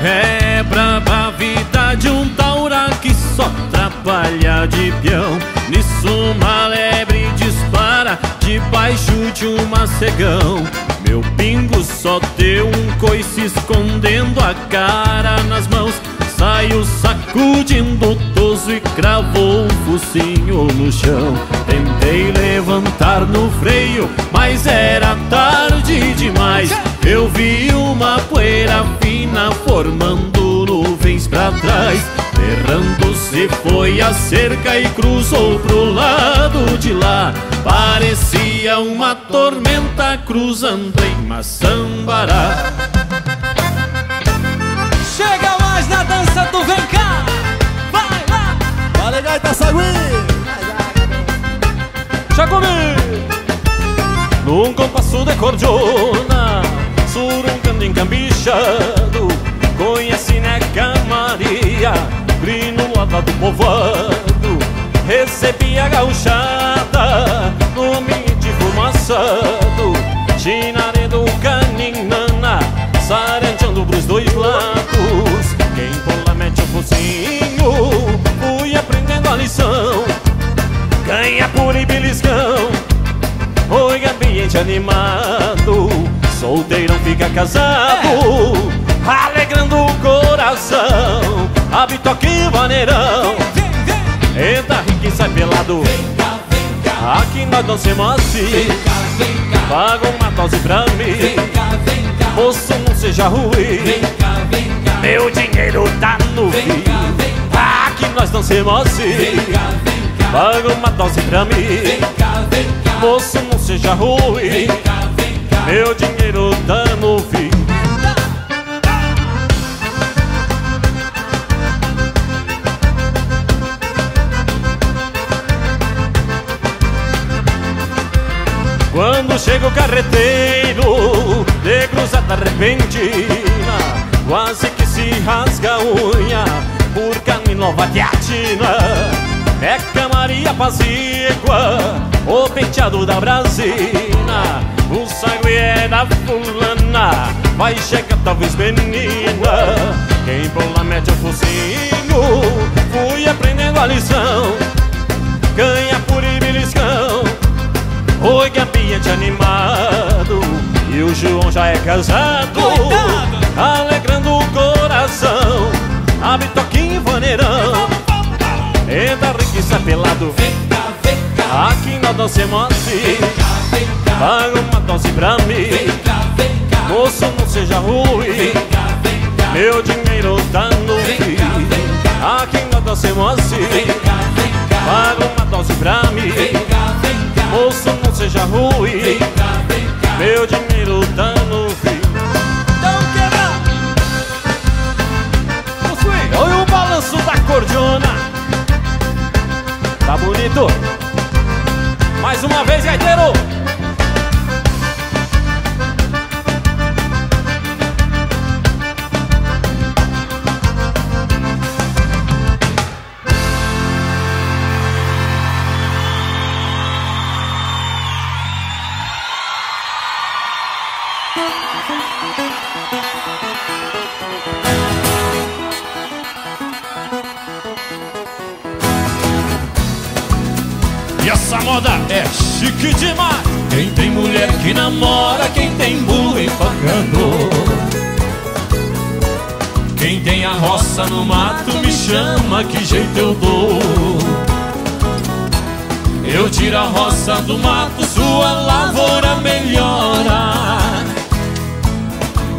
É braba a vida de um taura que só trabalha de peão. Nisso uma lebre dispara debaixo de um macegão. Meu pingo só deu um coice escondendo a cara nas mãos. Saiu sacudindo o toso e cravou o focinho no chão. Tentei levantar no freio, mas era tarde demais. Eu vi uma poeira fina formando nuvens pra trás. Errando-se foi a cerca e cruzou pro lado de lá. Parecia uma tormenta cruzando em Maçambará. Chega mais na dança do Vem Cá! Vai lá! Vale, gaita, Sagui! Chaco! Num compasso de cordiona, surungando encambichado, conheci Neca Maria, grinulada do povoado. Recebi a gauchada no meio de fumaçado, Chinaredo, Caninana, saranjando pros dois lados. Quem por lá mete o focinho, fui aprendendo a lição. Ganha por e beliscão, oi, ambiente animado. Solteirão fica casado, alegrando o coração. A bitoquinha vaneirão, eita, rico e sai pelado. Vem cá, vem cá, aqui nós dancemos assim. Vem cá, vem cá, paga uma dose pra mim. Vem cá, vem cá, moço, não seja ruim. Vem cá, vem cá, meu dinheiro tá no fim. Vem cá, vem cá, aqui nós dancemos assim. Vem cá, vem cá, paga uma dose pra mim. Vem cá, vem cá, moço, não seja ruim. Vem cá, vem cá, meu dinheiro tá no fim. Quando chega o carreteiro de cruzada repentina, quase que se rasga a unha por caminho vadiatina. É Camaria Pazígua, o penteado da brasina. O sangue é da fulana, vai chegar talvez menina. Quem pula mete o focinho, fui aprendendo a lição. Ganha por e beliscão, oi, ambiente animado. E o João já é casado, coitado, alegrando o coração. A bitoquinha vaneirão, eita, riquiça pelado. Vem cá, vem cá, aqui nós dancemos assim. Vem cá, vem cá, paga uma dose pra mim. Vem cá, vem cá, moço, não seja ruim. Vem cá, vem cá, meu dinheiro tá no fim. Aqui nós dancemos assim. Vem cá, vem cá, paga uma dose pra mim. Vem cá, vem cá, moço, não seja ruim. Vem cá, vem cá, meu dinheiro tá no fim. Então quebra! Possui! Olha o balanço da cordiona. Tá bonito? Mais uma vez, gaiteiro! E essa moda é chique demais. Quem tem mulher que namora, quem tem bula empacando, quem tem a roça no mato me chama, que jeito eu dou. Eu tiro a roça do mato, sua lavoura melhora.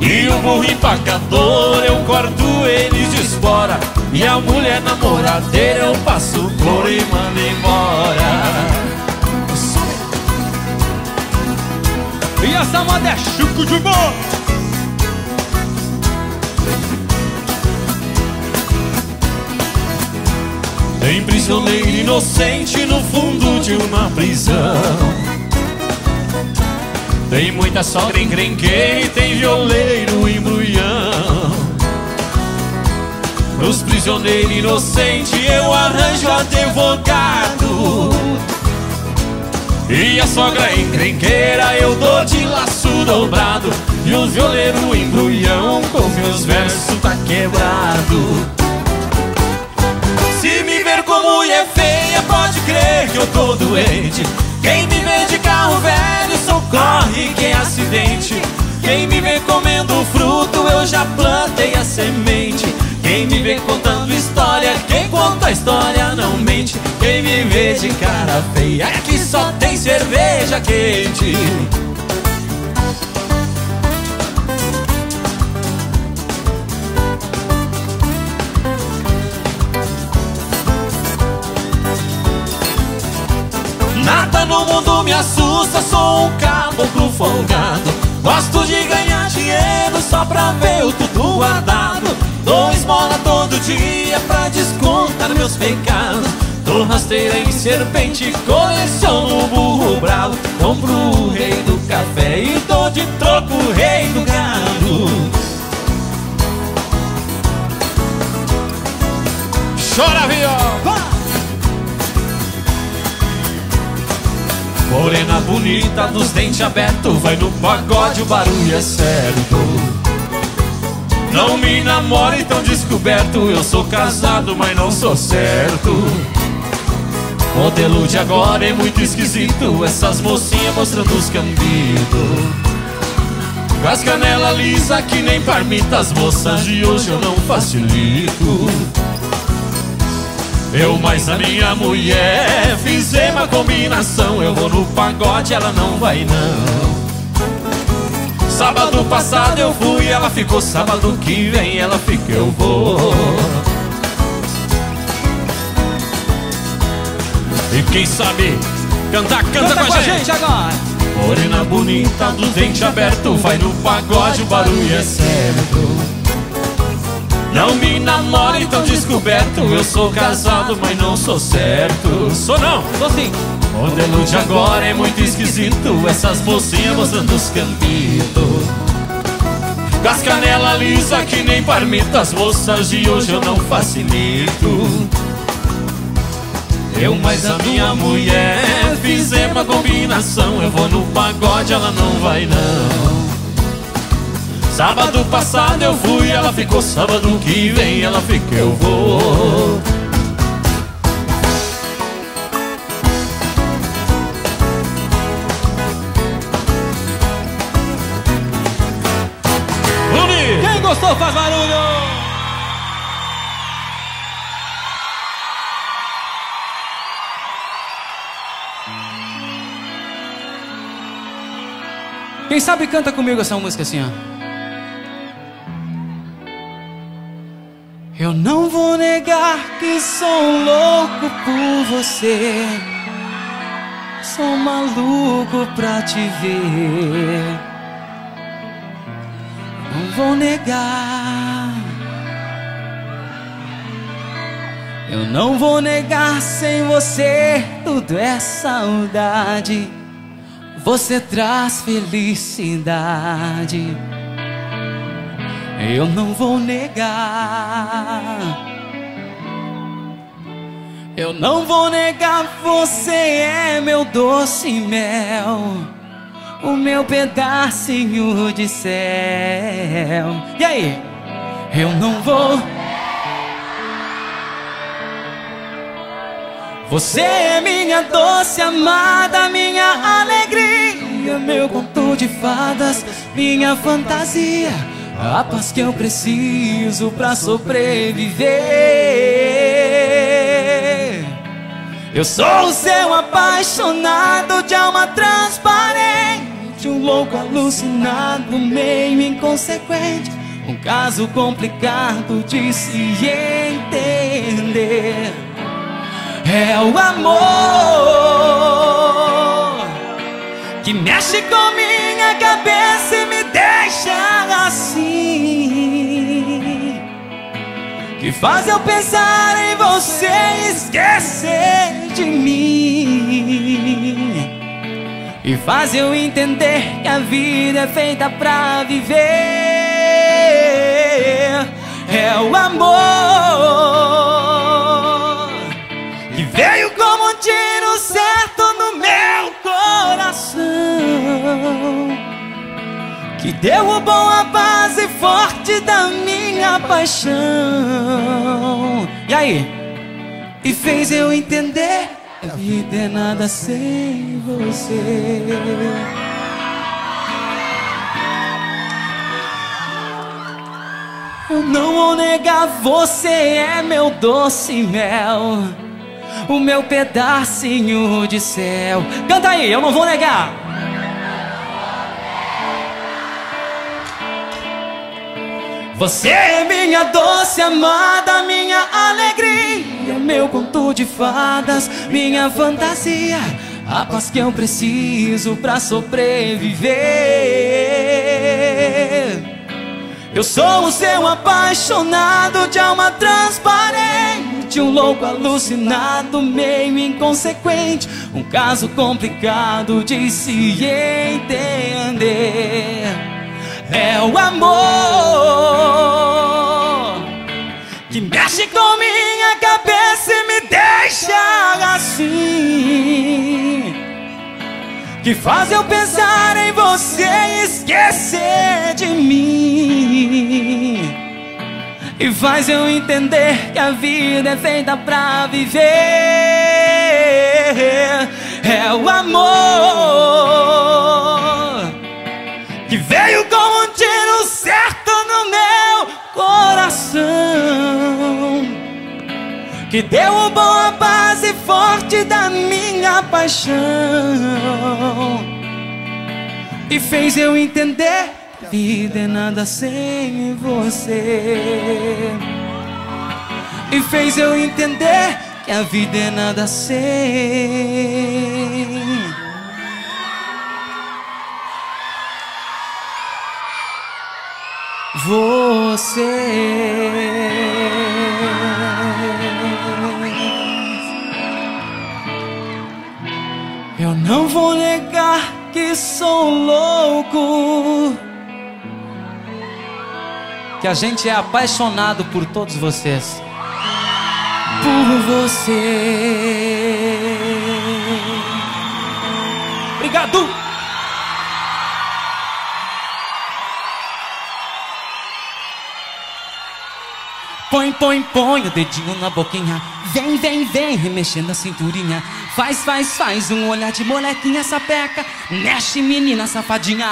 E o burro empacador, eu corto ele de espora. E a mulher namoradeira, eu passo couro e mando embora. E essa moda é Chico de boa. Tem prisioneiro inocente no fundo de uma prisão. Tem muita sogra em crenqueira e tem violeiro em Brunhão. Nos prisioneiros inocentes eu arranjo advogado, e a sogra encrenqueira eu dou de laço dobrado, e os violeiros em Brunhão com meus versos tá quebrado. Se me ver como mulher feia pode crer que eu tô doente. Quem me vê de carro velho socorre que é acidente. Quem me vê comendo fruto eu já plantei a semente. Quem me vê contando história, quem conta a história não mente. Quem me vê de cara feia é que só tem cerveja quente. Nada no mundo me assusta, sou um caboclo folgado. Gosto de ganhar dinheiro só pra ver o tudo guardado. Dou esmola todo dia pra descontar meus pecados. Dou rasteira em serpente, coleciono burro bravo. Compro o rei do café e dou de troco o rei do gado. Chora, viola! Morena bonita, dos dentes abertos, vai no pagode, o barulho é certo. Não me namore tão descoberto, eu sou casado, mas não sou certo. Modelo de agora é muito esquisito, essas mocinhas mostrando os cambidos. Com as canelas lisas que nem parmita, as moças de hoje eu não facilito. Eu mais a minha mulher fizemos uma combinação, eu vou no pagode, ela não vai não. Sábado passado eu fui, ela ficou. Sábado que vem ela fica, eu vou. E quem sabe cantar, canta com a gente agora. Morena bonita, do dente aberto, vai no pagode, o barulho é certo. Não me namore tão descoberto, eu sou casado, mas não sou certo. Sou não, sou sim. Modelo de agora é muito esquisito, essas mocinhas mostrando os campitos. Com as canelas lisas que nem parmita, as moças de hoje eu não facilito. Eu mais a minha mulher fizemos uma combinação, eu vou no pagode, ela não vai não. Sábado passado eu fui, ela ficou. Sábado que vem ela fica, eu vou. Gostou? Faz barulho! Quem sabe canta comigo essa música assim, ó. Eu não vou negar que sou um louco por você, sou um maluco pra te ver. Não vou negar, eu não vou negar, sem você tudo é saudade. Você traz felicidade. Eu não vou negar, eu não vou negar, você é meu doce mel, o meu pedacinho de céu. E aí? Eu não vou. Você é minha doce amada, minha alegria, meu conto de fadas, minha fantasia, a paz que eu preciso pra sobreviver. Eu sou o seu apaixonado, de alma transparente, um louco alucinado, meio inconsequente, um caso complicado de se entender. É o amor, que mexe com minha cabeça e me deixa assim, que faz eu pensar em você e esquecer de mim, e faz eu entender que a vida é feita pra viver. É o amor que veio como um tiro certo no meu coração, que derrubou a base forte da minha paixão. E aí? E fez eu entender: a vida é nada sem você. Eu não vou negar, você é meu doce mel, o meu pedacinho de céu. Canta aí, eu não vou negar. Você é minha doce amada, minha alegria, meu conto de fadas, minha fantasia, a paz que eu preciso pra sobreviver. Eu sou o seu apaixonado, de alma transparente, um louco alucinado, meio inconsequente, um caso complicado de se entender. É o amor que mexe com minha cabeça e me deixa assim, que faz eu pensar em você e esquecer de mim, e faz eu entender que a vida é feita pra viver. É o amor que veio com um tiro certo no meu coração, que derrubou a base forte da minha paixão, e fez eu entender que a vida é nada sem você. E fez eu entender que a vida é nada sem... você. Eu não vou negar que sou louco, que a gente é apaixonado por todos vocês, por você. Obrigado. Põe, põe, põe o dedinho na boquinha, vem, vem, vem, remexendo a cinturinha, faz, faz, faz um olhar de molequinha sapeca, mexe, menina safadinha.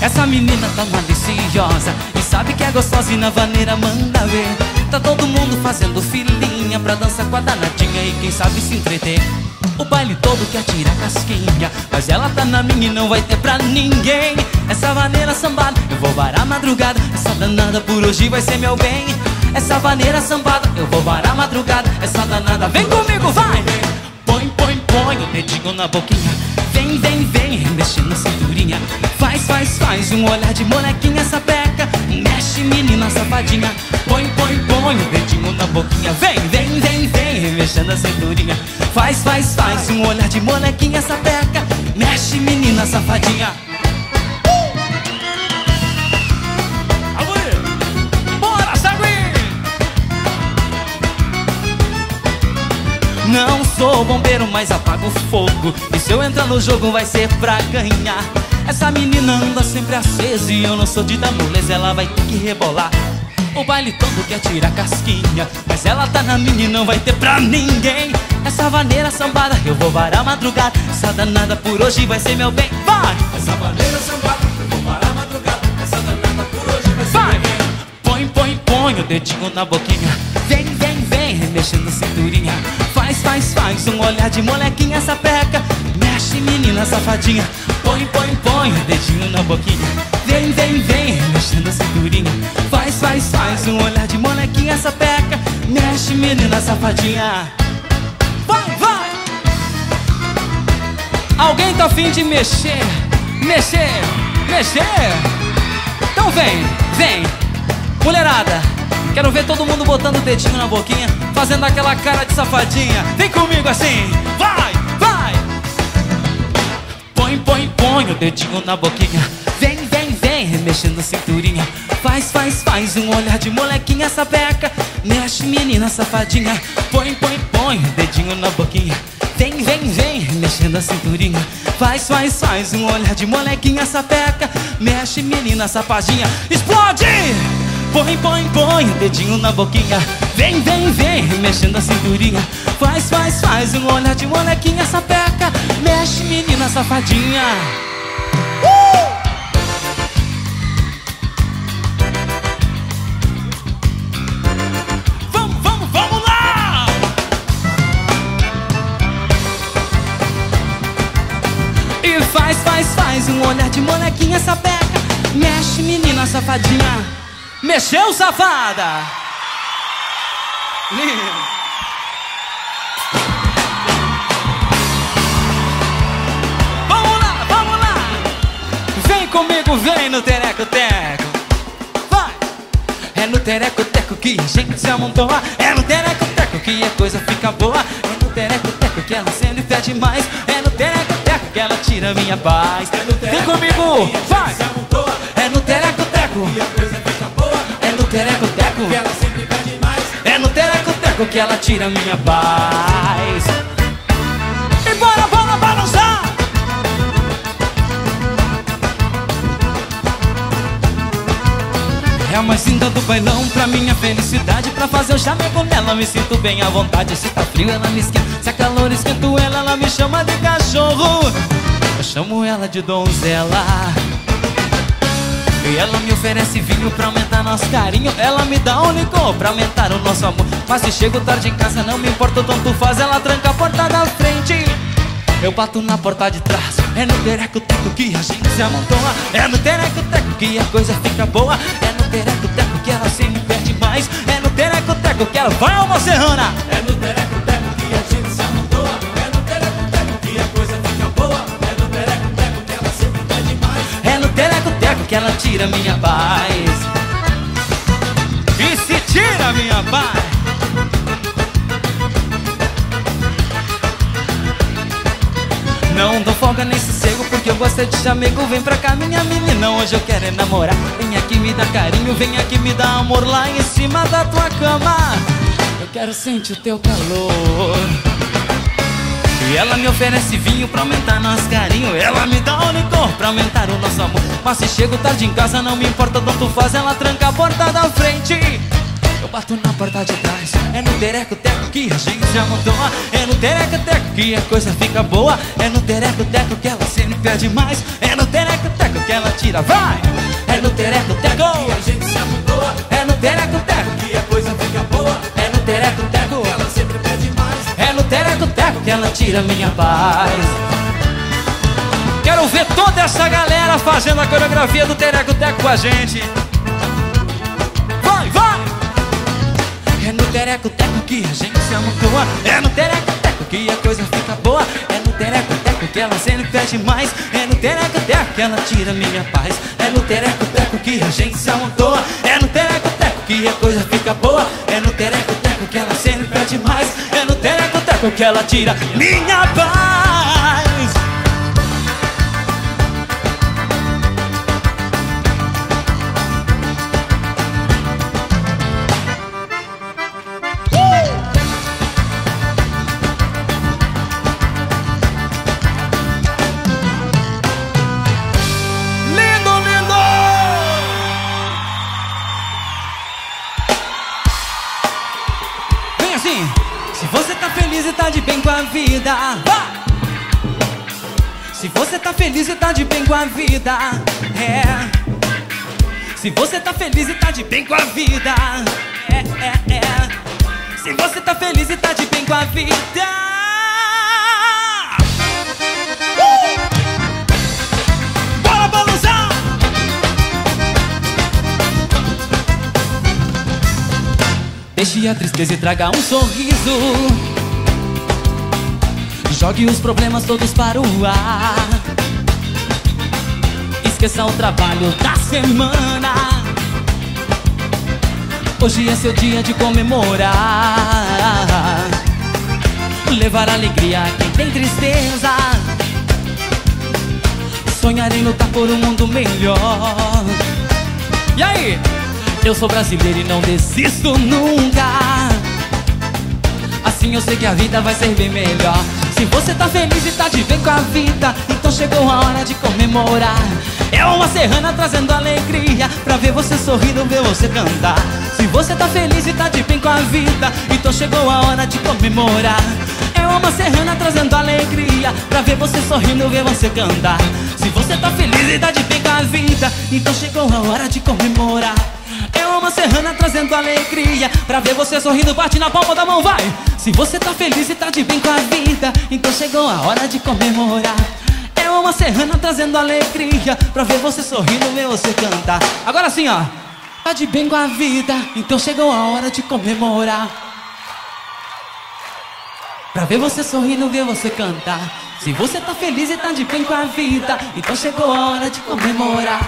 Essa menina tá maliciosa e sabe que é gostosa, e na vaneira manda ver. Tá todo mundo fazendo filinha pra dançar com a danadinha e quem sabe se entreter. O baile todo quer tirar casquinha, mas ela tá na minha e não vai ter pra ninguém. Essa vaneira sambada, eu vou varar madrugada, essa danada por hoje vai ser meu bem. Essa vaneira sambada, eu vou varar madrugada, essa danada vem comigo, vai! Põe, põe, põe o dedinho na boquinha, vem, vem, vem, remexendo a cinturinha, faz, faz, faz um olhar de molequinha sapeca, mexe, menina safadinha. Põe, põe, põe o dedinho na boquinha, vem, vem, vem, vem, remexendo a cinturinha, faz, faz, faz um olhar de molequinha sapeca, mexe, menina safadinha. Bora, Sagui! Não sou bombeiro, mas apago o fogo, e se eu entrar no jogo vai ser pra ganhar. Essa menina anda sempre acesa e eu não sou de dar moleza, ela vai ter que rebolar. O baile todo quer tirar casquinha, mas ela tá na minha e não vai ter pra ninguém. Essa vaneira sambada, eu vou varar madrugada, essa danada por hoje vai ser meu bem, vai! Essa vaneira sambada, eu vou varar madrugada, essa danada por hoje vai ser vai. Meu bem. Põe, põe, põe o dedinho na boquinha, vem, vem, vem, remexendo a cinturinha, faz, faz, faz um olhar de molequinha sapeca, mexe, menina safadinha. Põe, põe, põe o dedinho na boquinha, vem, vem, vem, remexendo a cinturinha, faz, faz, depois faz um olhar de molequinha sapeca. Mexe, menina safadinha. Vai, vai! Alguém tá afim de mexer, mexer, mexer? Então vem, vem! Mulherada, quero ver todo mundo botando o dedinho na boquinha, fazendo aquela cara de safadinha. Vem comigo assim, vai, vai! Põe, põe, põe o dedinho na boquinha. Vem, vem, vem, remexendo a cinturinha. Faz, faz, faz um olhar de molequinha sapeca. Mexe, menina safadinha. Põe, põe, põe o dedinho na boquinha. Vem, vem, vem, mexendo a cinturinha. Faz, faz, faz um olhar de molequinha sapeca. Mexe, menina safadinha. Explode! Põe, põe, põe o dedinho na boquinha. Vem, vem, vem, mexendo a cinturinha. Faz, faz, faz um olhar de molequinha sapeca. Mexe, menina safadinha. Faz, faz, faz um olhar de molequinha sapeca. Mexe, menina safadinha. Mexeu, safada! Lindo! Vamos lá, vamos lá! Vem comigo, vem no Tereco Teco. Vai! É no Tereco Teco que a gente se amontoa. É no Tereco Teco que a coisa fica boa. É no Tereco Teco que ela sendo e pede mais. É no Tereco Teco que ela tira minha paz. Vem comigo, vai! É no Tereco Teco que a coisa fica boa. É no Tereco Teco que ela sempre pede mais. É no Tereco Teco que ela tira minha paz. E bora, bora balançar! É uma cinta do bailão pra minha felicidade. Pra fazer o chamego nela, me sinto bem à vontade. Se tá frio, ela me esquenta. Se a calor esquento ela, ela me chama de cachorro. Eu chamo ela de donzela. E ela me oferece vinho pra aumentar nosso carinho. Ela me dá um licor pra aumentar o nosso amor. Mas se chego tarde em casa, não me importa o tanto faz. Ela tranca a porta da frente, eu bato na porta de trás. É no Tereco Teco que a gente se amontoa. É no Tereco Teco que a coisa fica boa. É no Tereco Teco que ela se me perde mais. É no Tereco Teco que ela vai, Alma Serrana. É no Tereco Teco que a gente se amontoa. É no Tereco Teco que a coisa fica boa. É no Tereco Teco que ela sempre perde mais. É no Tereco Teco que ela tira minha paz. E se tira minha paz. Não dou folga nem sossego porque eu gosto de chamego. Vem pra cá, minha menina, hoje eu quero é namorar. Vem aqui me dá carinho, vem aqui me dá amor lá em cima da tua cama. Eu quero sentir o teu calor. E ela me oferece vinho pra aumentar nosso carinho. Ela me dá um licor pra aumentar o nosso amor. Mas se chego tarde em casa, não me importa o quanto faz. Ela tranca a porta da frente, eu bato na porta de trás. É no Tereco Teco que a gente se amontoa. É no Tereco Teco que a coisa fica boa. É no Tereco Teco que ela sempre pede mais. É no Tereco Teco que ela tira, vai! É no Tereco Teco que a gente se amontoa. É no Tereco Teco que a coisa fica boa. É no Tereco Teco que ela sempre pede mais. É no Tereco Teco que ela tira minha paz. Quero ver toda essa galera fazendo a coreografia do Tereco Teco com a gente. Vai, vai! É no Tereco Teco que a gente se amontoa. É no Tereco Teco que a coisa fica boa. É no Tereco Teco que ela sempre pede mais. É no Tereco Teco que ela tira minha paz. É no Tereco Teco que a gente se amontoa. É no Tereco Teco que a coisa fica boa. É no Tereco Teco que ela sempre pede mais. É no Tereco Teco que ela tira minha paz. Vida. Se você tá feliz e tá de bem com a vida, é. Se você tá feliz e tá de bem com a vida, é. Se você tá feliz e tá de bem com a vida. Bora balançar! Deixe a tristeza e traga um sorriso. Jogue os problemas todos para o ar. Esqueça o trabalho da semana. Hoje é seu dia de comemorar. Levar alegria a quem tem tristeza. Sonhar em lutar por um mundo melhor. E aí? Eu sou brasileiro e não desisto nunca. Assim eu sei que a vida vai ser bem melhor. Se você tá feliz e tá de bem com a vida, então chegou a hora de comemorar. É uma serrana trazendo alegria, pra ver você sorrir ou ver você cantar. Se você tá feliz e tá de bem com a vida, então chegou a hora de comemorar. É uma serrana trazendo alegria, pra ver você sorrindo ou ver você cantar. Se você tá feliz e tá de bem com a vida, então chegou a hora de comemorar. É uma serrana trazendo alegria, pra ver você sorrindo, bate na palma da mão, vai! Se você tá feliz e tá de bem com a vida, então chegou a hora de comemorar. É uma serrana trazendo alegria, pra ver você sorrindo, ver você cantar. Agora sim, ó! Tá de bem com a vida, então chegou a hora de comemorar. Pra ver você sorrindo, ver você cantar. Se você tá feliz e tá de bem com a vida, então chegou a hora de comemorar.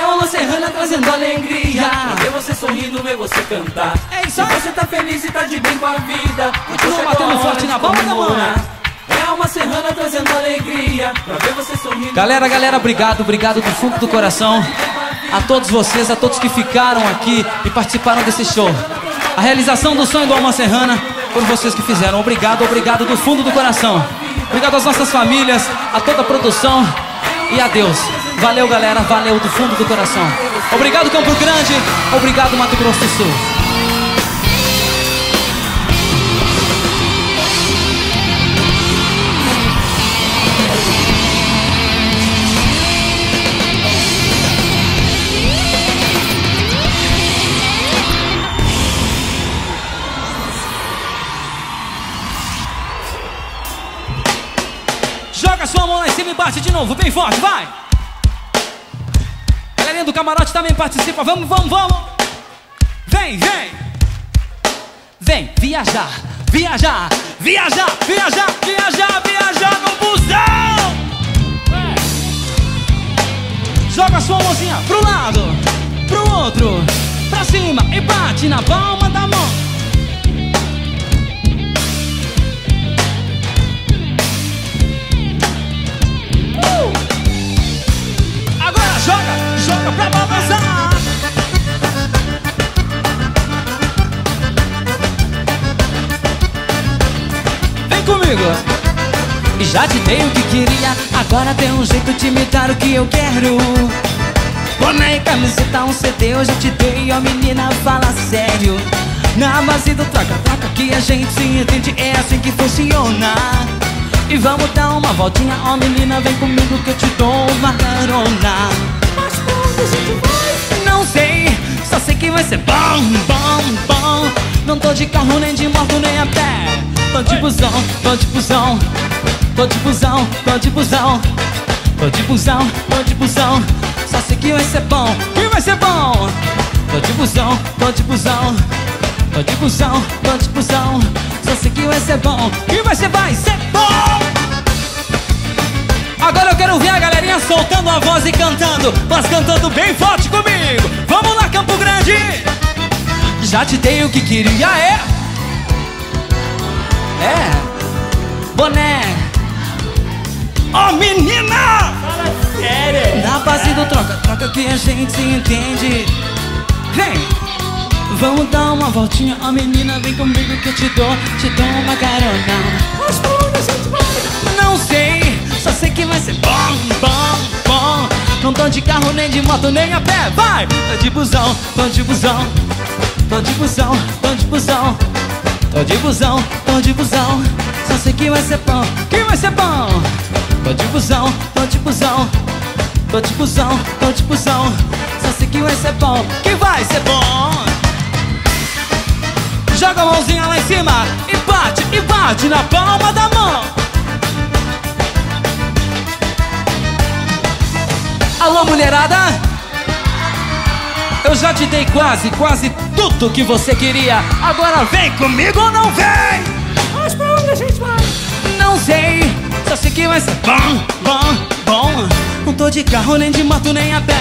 É uma serrana trazendo alegria, ver você sorrindo, ver você cantar. É isso. Se você tá feliz e tá de bem com a vida, continua batendo forte na palma da mão. É uma serrana trazendo alegria, pra ver você sorrindo. Galera, obrigado do fundo do coração a todos vocês, a todos que ficaram aqui e participaram desse show. A realização do sonho do Alma Serrana foram vocês que fizeram. Obrigado do fundo do coração. Obrigado às nossas famílias, a toda a produção e a Deus. Valeu, galera, valeu do fundo do coração. Obrigado, Campo Grande, obrigado, Mato Grosso do Sul. Joga sua mão lá em cima e bate de novo, bem forte, vai! Galerinha do camarote também participa, vamos! Vem, viajar no busão! Joga sua mãozinha pro lado, pro outro, pra cima e bate na palma da mão. Agora joga pra balançar. Vem comigo. Já te dei o que queria, agora tem um jeito de me dar o que eu quero. Boné e camiseta, um CD eu já te dei, ó menina, fala sério. Na base do troca-troca que a gente se entende, é assim que funciona. E vamos dar uma voltinha, ó menina, vem comigo que eu te dou uma carona. Mas quando a gente vai? Não sei, só sei que vai ser bom. Não tô de carro, nem de moto, nem a pé. Tô de busão. Só sei que vai ser bom, e vai ser bom. Tô de busão. Só sei que vai ser bom, e vai ser bom. Agora eu quero ver a galerinha soltando a voz e cantando, mas cantando bem forte comigo. Vamos lá, Campo Grande! Já te dei o que queria, boné. Oh, menina! Fala sério! Na base do troca-troca que a gente se entende. Vem! Vamos dar uma voltinha, ó menina, vem comigo que eu te dou uma carona. Mas quando a gente vai? Não sei, só sei que vai ser bom. Não tô de carro, nem de moto, nem a pé, vai! Tô de busão. Só sei que vai ser bom, Tô de busão. Só sei que vai ser bom, Joga a mãozinha lá em cima e bate na palma da mão. Alô, mulherada! Eu já te dei quase tudo que você queria. Agora vem comigo ou não vem? Mas pra onde a gente vai? Não sei, só sei que vai ser bom. Não tô de carro, nem de moto, nem a pé.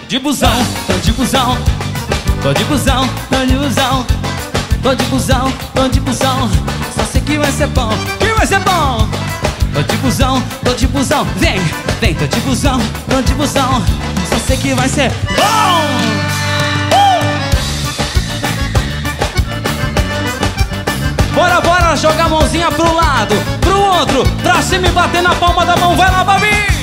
Tô de busão. Só sei que vai ser bom, Tô de busão. Vem, tô de busão. Só sei que vai ser bom. Bora jogar a mãozinha pro lado, pro outro, pra cima e bater na palma da mão. Vai lá, Babi!